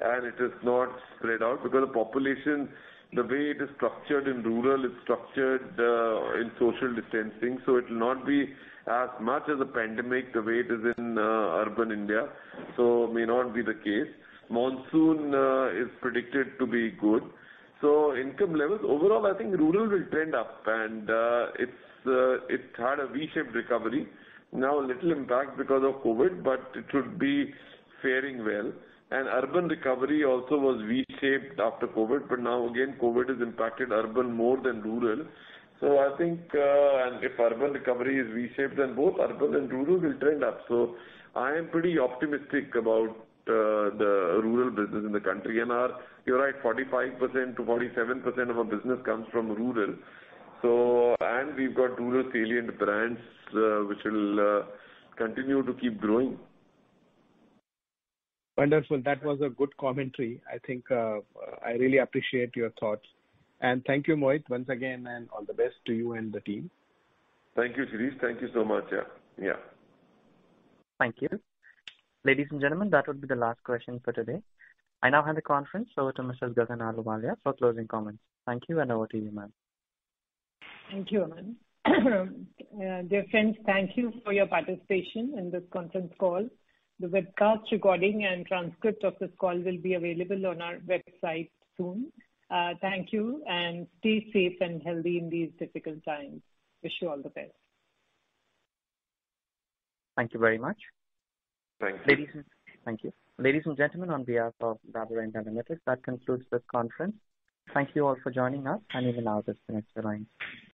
and it is not spread out because the population, the way it is structured in rural, it's structured uh, in social distancing, so it will not be as much as a pandemic the way it is in uh, urban India, so may not be the case. Monsoon uh, is predicted to be good. So income levels, overall I think rural will trend up, and uh, it's uh, it had a V-shaped recovery. Now a little impact because of COVID, but it should be faring well. And urban recovery also was V-shaped after COVID, but now again COVID has impacted urban more than rural. So I think uh, and if urban recovery is V-shaped, then both urban and rural will trend up. So I am pretty optimistic about Uh, the rural business in the country, and our, you're right, forty-five percent to forty-seven percent of our business comes from rural. So, and we've got rural salient brands uh, which will uh, continue to keep growing. Wonderful. That was a good commentary. I think uh, I really appreciate your thoughts. And thank you, Mohit, once again, and all the best to you and the team. Thank you, Shirish. Thank you so much. Yeah. Yeah. Thank you. Ladies and gentlemen, that would be the last question for today. I now hand the conference over to Missus Gagan Ahluwalia for closing comments. Thank you, and over to you, ma'am. Thank you, ma'am. uh, dear friends, thank you for your participation in this conference call. The webcast recording and transcript of this call will be available on our website soon. Uh, thank you, and stay safe and healthy in these difficult times. Wish you all the best. Thank you very much. Thank you. Ladies and, thank you. Ladies and gentlemen, on behalf of Dabur India Limited, that concludes this conference. Thank you all for joining us, and you will now disconnect the lines.